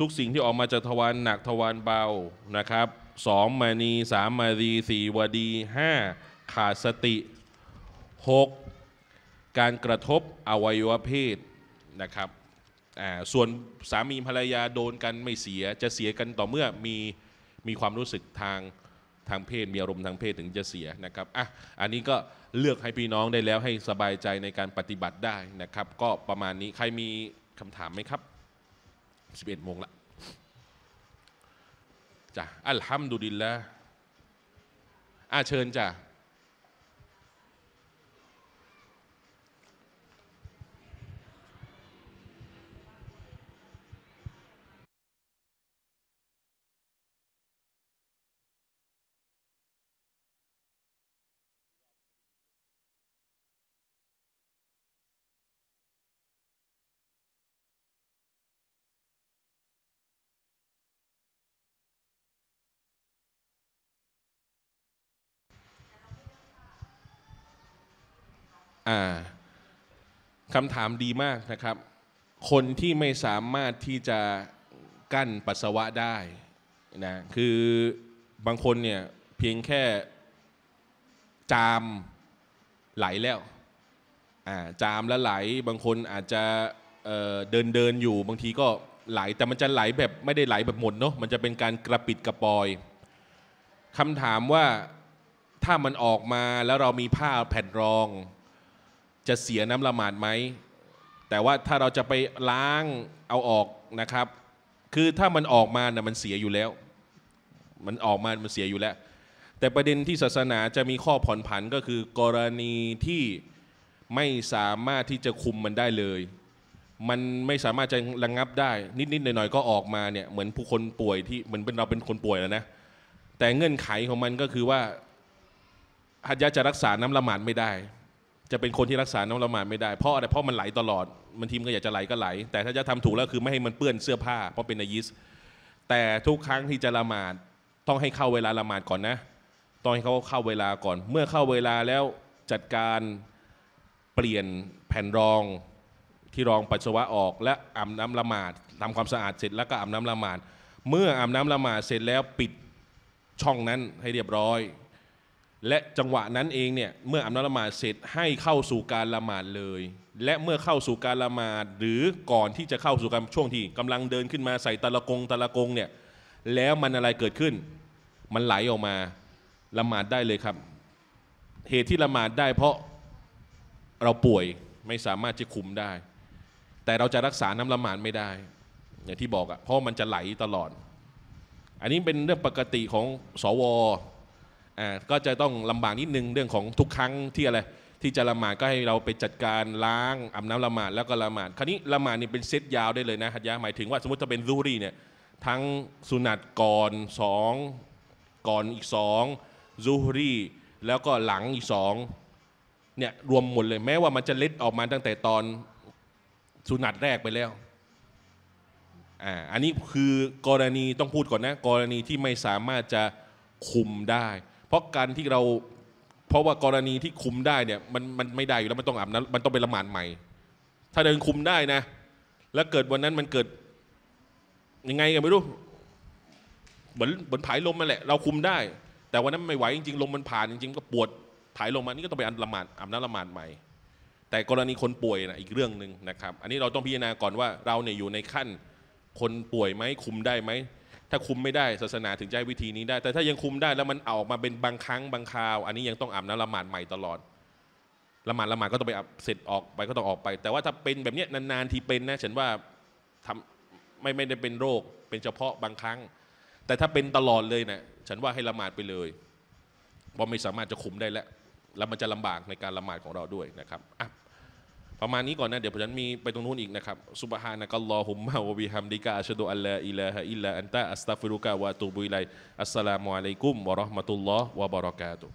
ทุกสิ่งที่ออกมาจากทวารหนักทวารเบานะครับสองมานีสามมารีสี่วดีห้าขาดสติหกการกระทบอวัยวะเพศนะครับส่วนสามีภรรยาโดนกันไม่เสียจะเสียกันต่อเมื่อมีความรู้สึกทางเพศมีอารมณ์ทางเพศถึงจะเสียนะครับอันนี้ก็เลือกให้พี่น้องได้แล้วให้สบายใจในการปฏิบัติได้นะครับก็ประมาณนี้ใครมีคำถามไหมครับ11 โมงละจ้ะอัลฮัมดุลิลละเชิญจ้ะคำถามดีมากนะครับคนที่ไม่สามารถที่จะกั้นปัสสาวะได้นะคือบางคนเนี่ยเพียงแค่จามไหลแล้วจามแล้วไหลบางคนอาจจะเดินอยู่บางทีก็ไหลแต่มันจะไหลแบบไม่ได้ไหลแบบหมดเนาะมันจะเป็นการกระปิดกระปอยคำถามว่าถ้ามันออกมาแล้วเรามีผ้าแผ่นรองจะเสียน้ำละหมาดไหมแต่ว่าถ้าเราจะไปล้างเอาออกนะครับคือถ้ามันออกมาเนี่ยมันเสียอยู่แล้วมันออกมามันเสียอยู่แล้วแต่ประเด็นที่ศาสนาจะมีข้อผ่อนผันก็คือกรณีที่ไม่สามารถที่จะคุมมันได้เลยมันไม่สามารถจะระงับได้นิดๆหน่อยๆก็ออกมาเนี่ยเหมือนผู้คนป่วยที่เหมือนเราเป็นคนป่วยแล้วนะแต่เงื่อนไขของมันก็คือว่าฮัจญะจะรักษาน้ำละหมาดไม่ได้จะเป็นคนที่รักษาน้ำละหมาดไม่ได้เพราะอะไรเพราะมันไหลตลอดมันทีมก็อยากจะไหลก็ไหลแต่ถ้าจะทำถูกแล้วคือไม่ให้มันเปื้อนเสื้อผ้าเพราะเป็นนายิสแต่ทุกครั้งที่จะละหมาดต้องให้เข้าเวลาละหมาดก่อนนะต้องให้เขาเข้าเวลาก่อนเมื่อเข้าเวลาแล้วจัดการเปลี่ยนแผ่นรองที่รองปัสสาวะออกและอาบน้ำละหมาดทำความสะอาดเสร็จแล้วก็อาบน้ำละหมาดเมื่ออาบน้ำละหมาดเสร็จแล้วปิดช่องนั้นให้เรียบร้อยและจังหวะนั้นเองเนี่ยเมื่ออาบน้ำละหมาดเสร็จให้เข้าสู่การละหมาดเลยและเมื่อเข้าสู่การละหมาดหรือก่อนที่จะเข้าสู่การช่วงที่กำลังเดินขึ้นมาใส่ตะละกงเนี่ยแล้วมันอะไรเกิดขึ้นมันไหลออกมาละหมาดได้เลยครับเหตุที่ละหมาดได้เพราะเราป่วยไม่สามารถจะคุมได้แต่เราจะรักษาน้ำละหมาดไม่ได้อย่างที่บอกอะเพราะมันจะไหลตลอดอันนี้เป็นเรื่องปกติของสว.ก็จะต้องลำบากนิดนึงเรื่องของทุกครั้งที่อะไรที่จะละหมาดก็ให้เราไปจัดการล้างอาบน้ำละหมาดแล้วก็ละหมาดคราวนี้ละหมาดนี่เป็นเซตยาวได้เลยนะฮัจญะหมายถึงว่าสมมติถ้าเป็นซูรีเนี่ยทั้งสุนัตก่อน2ก่อนอีก2ซูรีแล้วก็หลังอีก2เนี่ยรวมหมดเลยแม้ว่ามันจะเล็ดออกมาตั้งแต่ตอนสุนัตแรกไปแล้วอันนี้คือกรณีต้องพูดก่อนนะกรณีที่ไม่สามารถจะคุมได้เพราะว่ากรณีที่คุมได้เนี่ยมันไม่ได้อยู่แล้วมันต้องอาบน้ำมันต้องไปละหมาดใหม่ถ้าเดินคุมได้นะแล้วเกิดวันนั้นมันเกิดยังไงกันไม่รู้เหมือนผายลมนั่นแหละเราคุมได้แต่วันนั้นไม่ไหวจริงๆลมมันผ่านจริงๆก็ปวดผายลมมานี่ก็ต้องไปละหมาดอาบน้ำละหมาดใหม่แต่กรณีคนป่วยนะอีกเรื่องหนึ่งนะครับอันนี้เราต้องพิจารณาก่อนว่าเราเนี่ยอยู่ในขั้นคนป่วยไหมคุมได้ไหมถ้าคุมไม่ได้ศาสนาถึงจะให้วิธีนี้ได้แต่ถ้ายังคุมได้แล้วมันออกมาเป็นบางครั้งบางคราวอันนี้ยังต้องอาบน้ำละหมาดใหม่ตลอดละหมาดก็ต้องไปอาบเสร็จออกไปก็ต้องออกไปแต่ว่าถ้าเป็นแบบนี้นานๆทีเป็นนะฉันว่าทำไม่ได้เป็นโรคเป็นเฉพาะบางครั้งแต่ถ้าเป็นตลอดเลยนะฉันว่าให้ละหมาดไปเลยเพราะไม่สามารถจะคุมได้แล้วมันจะลำบากในการละหมาดของเราด้วยนะครับประมาณนี้ก่อนนะเดี๋ยวผมจะมีไปตรงนู้นอีกนะครับซุบฮานะกัลลอฮุมมะวะบิฮัมดิกะอัชฮะดุอัลลาอิลาฮะอิลลัลอันตะอัสตัฆฟิรุกะวะอะตูบุอิลัยอัสสลามุอะลัยกุมวะเราะห์มะตุลลอฮ์วะบะเราะกาตุฮ์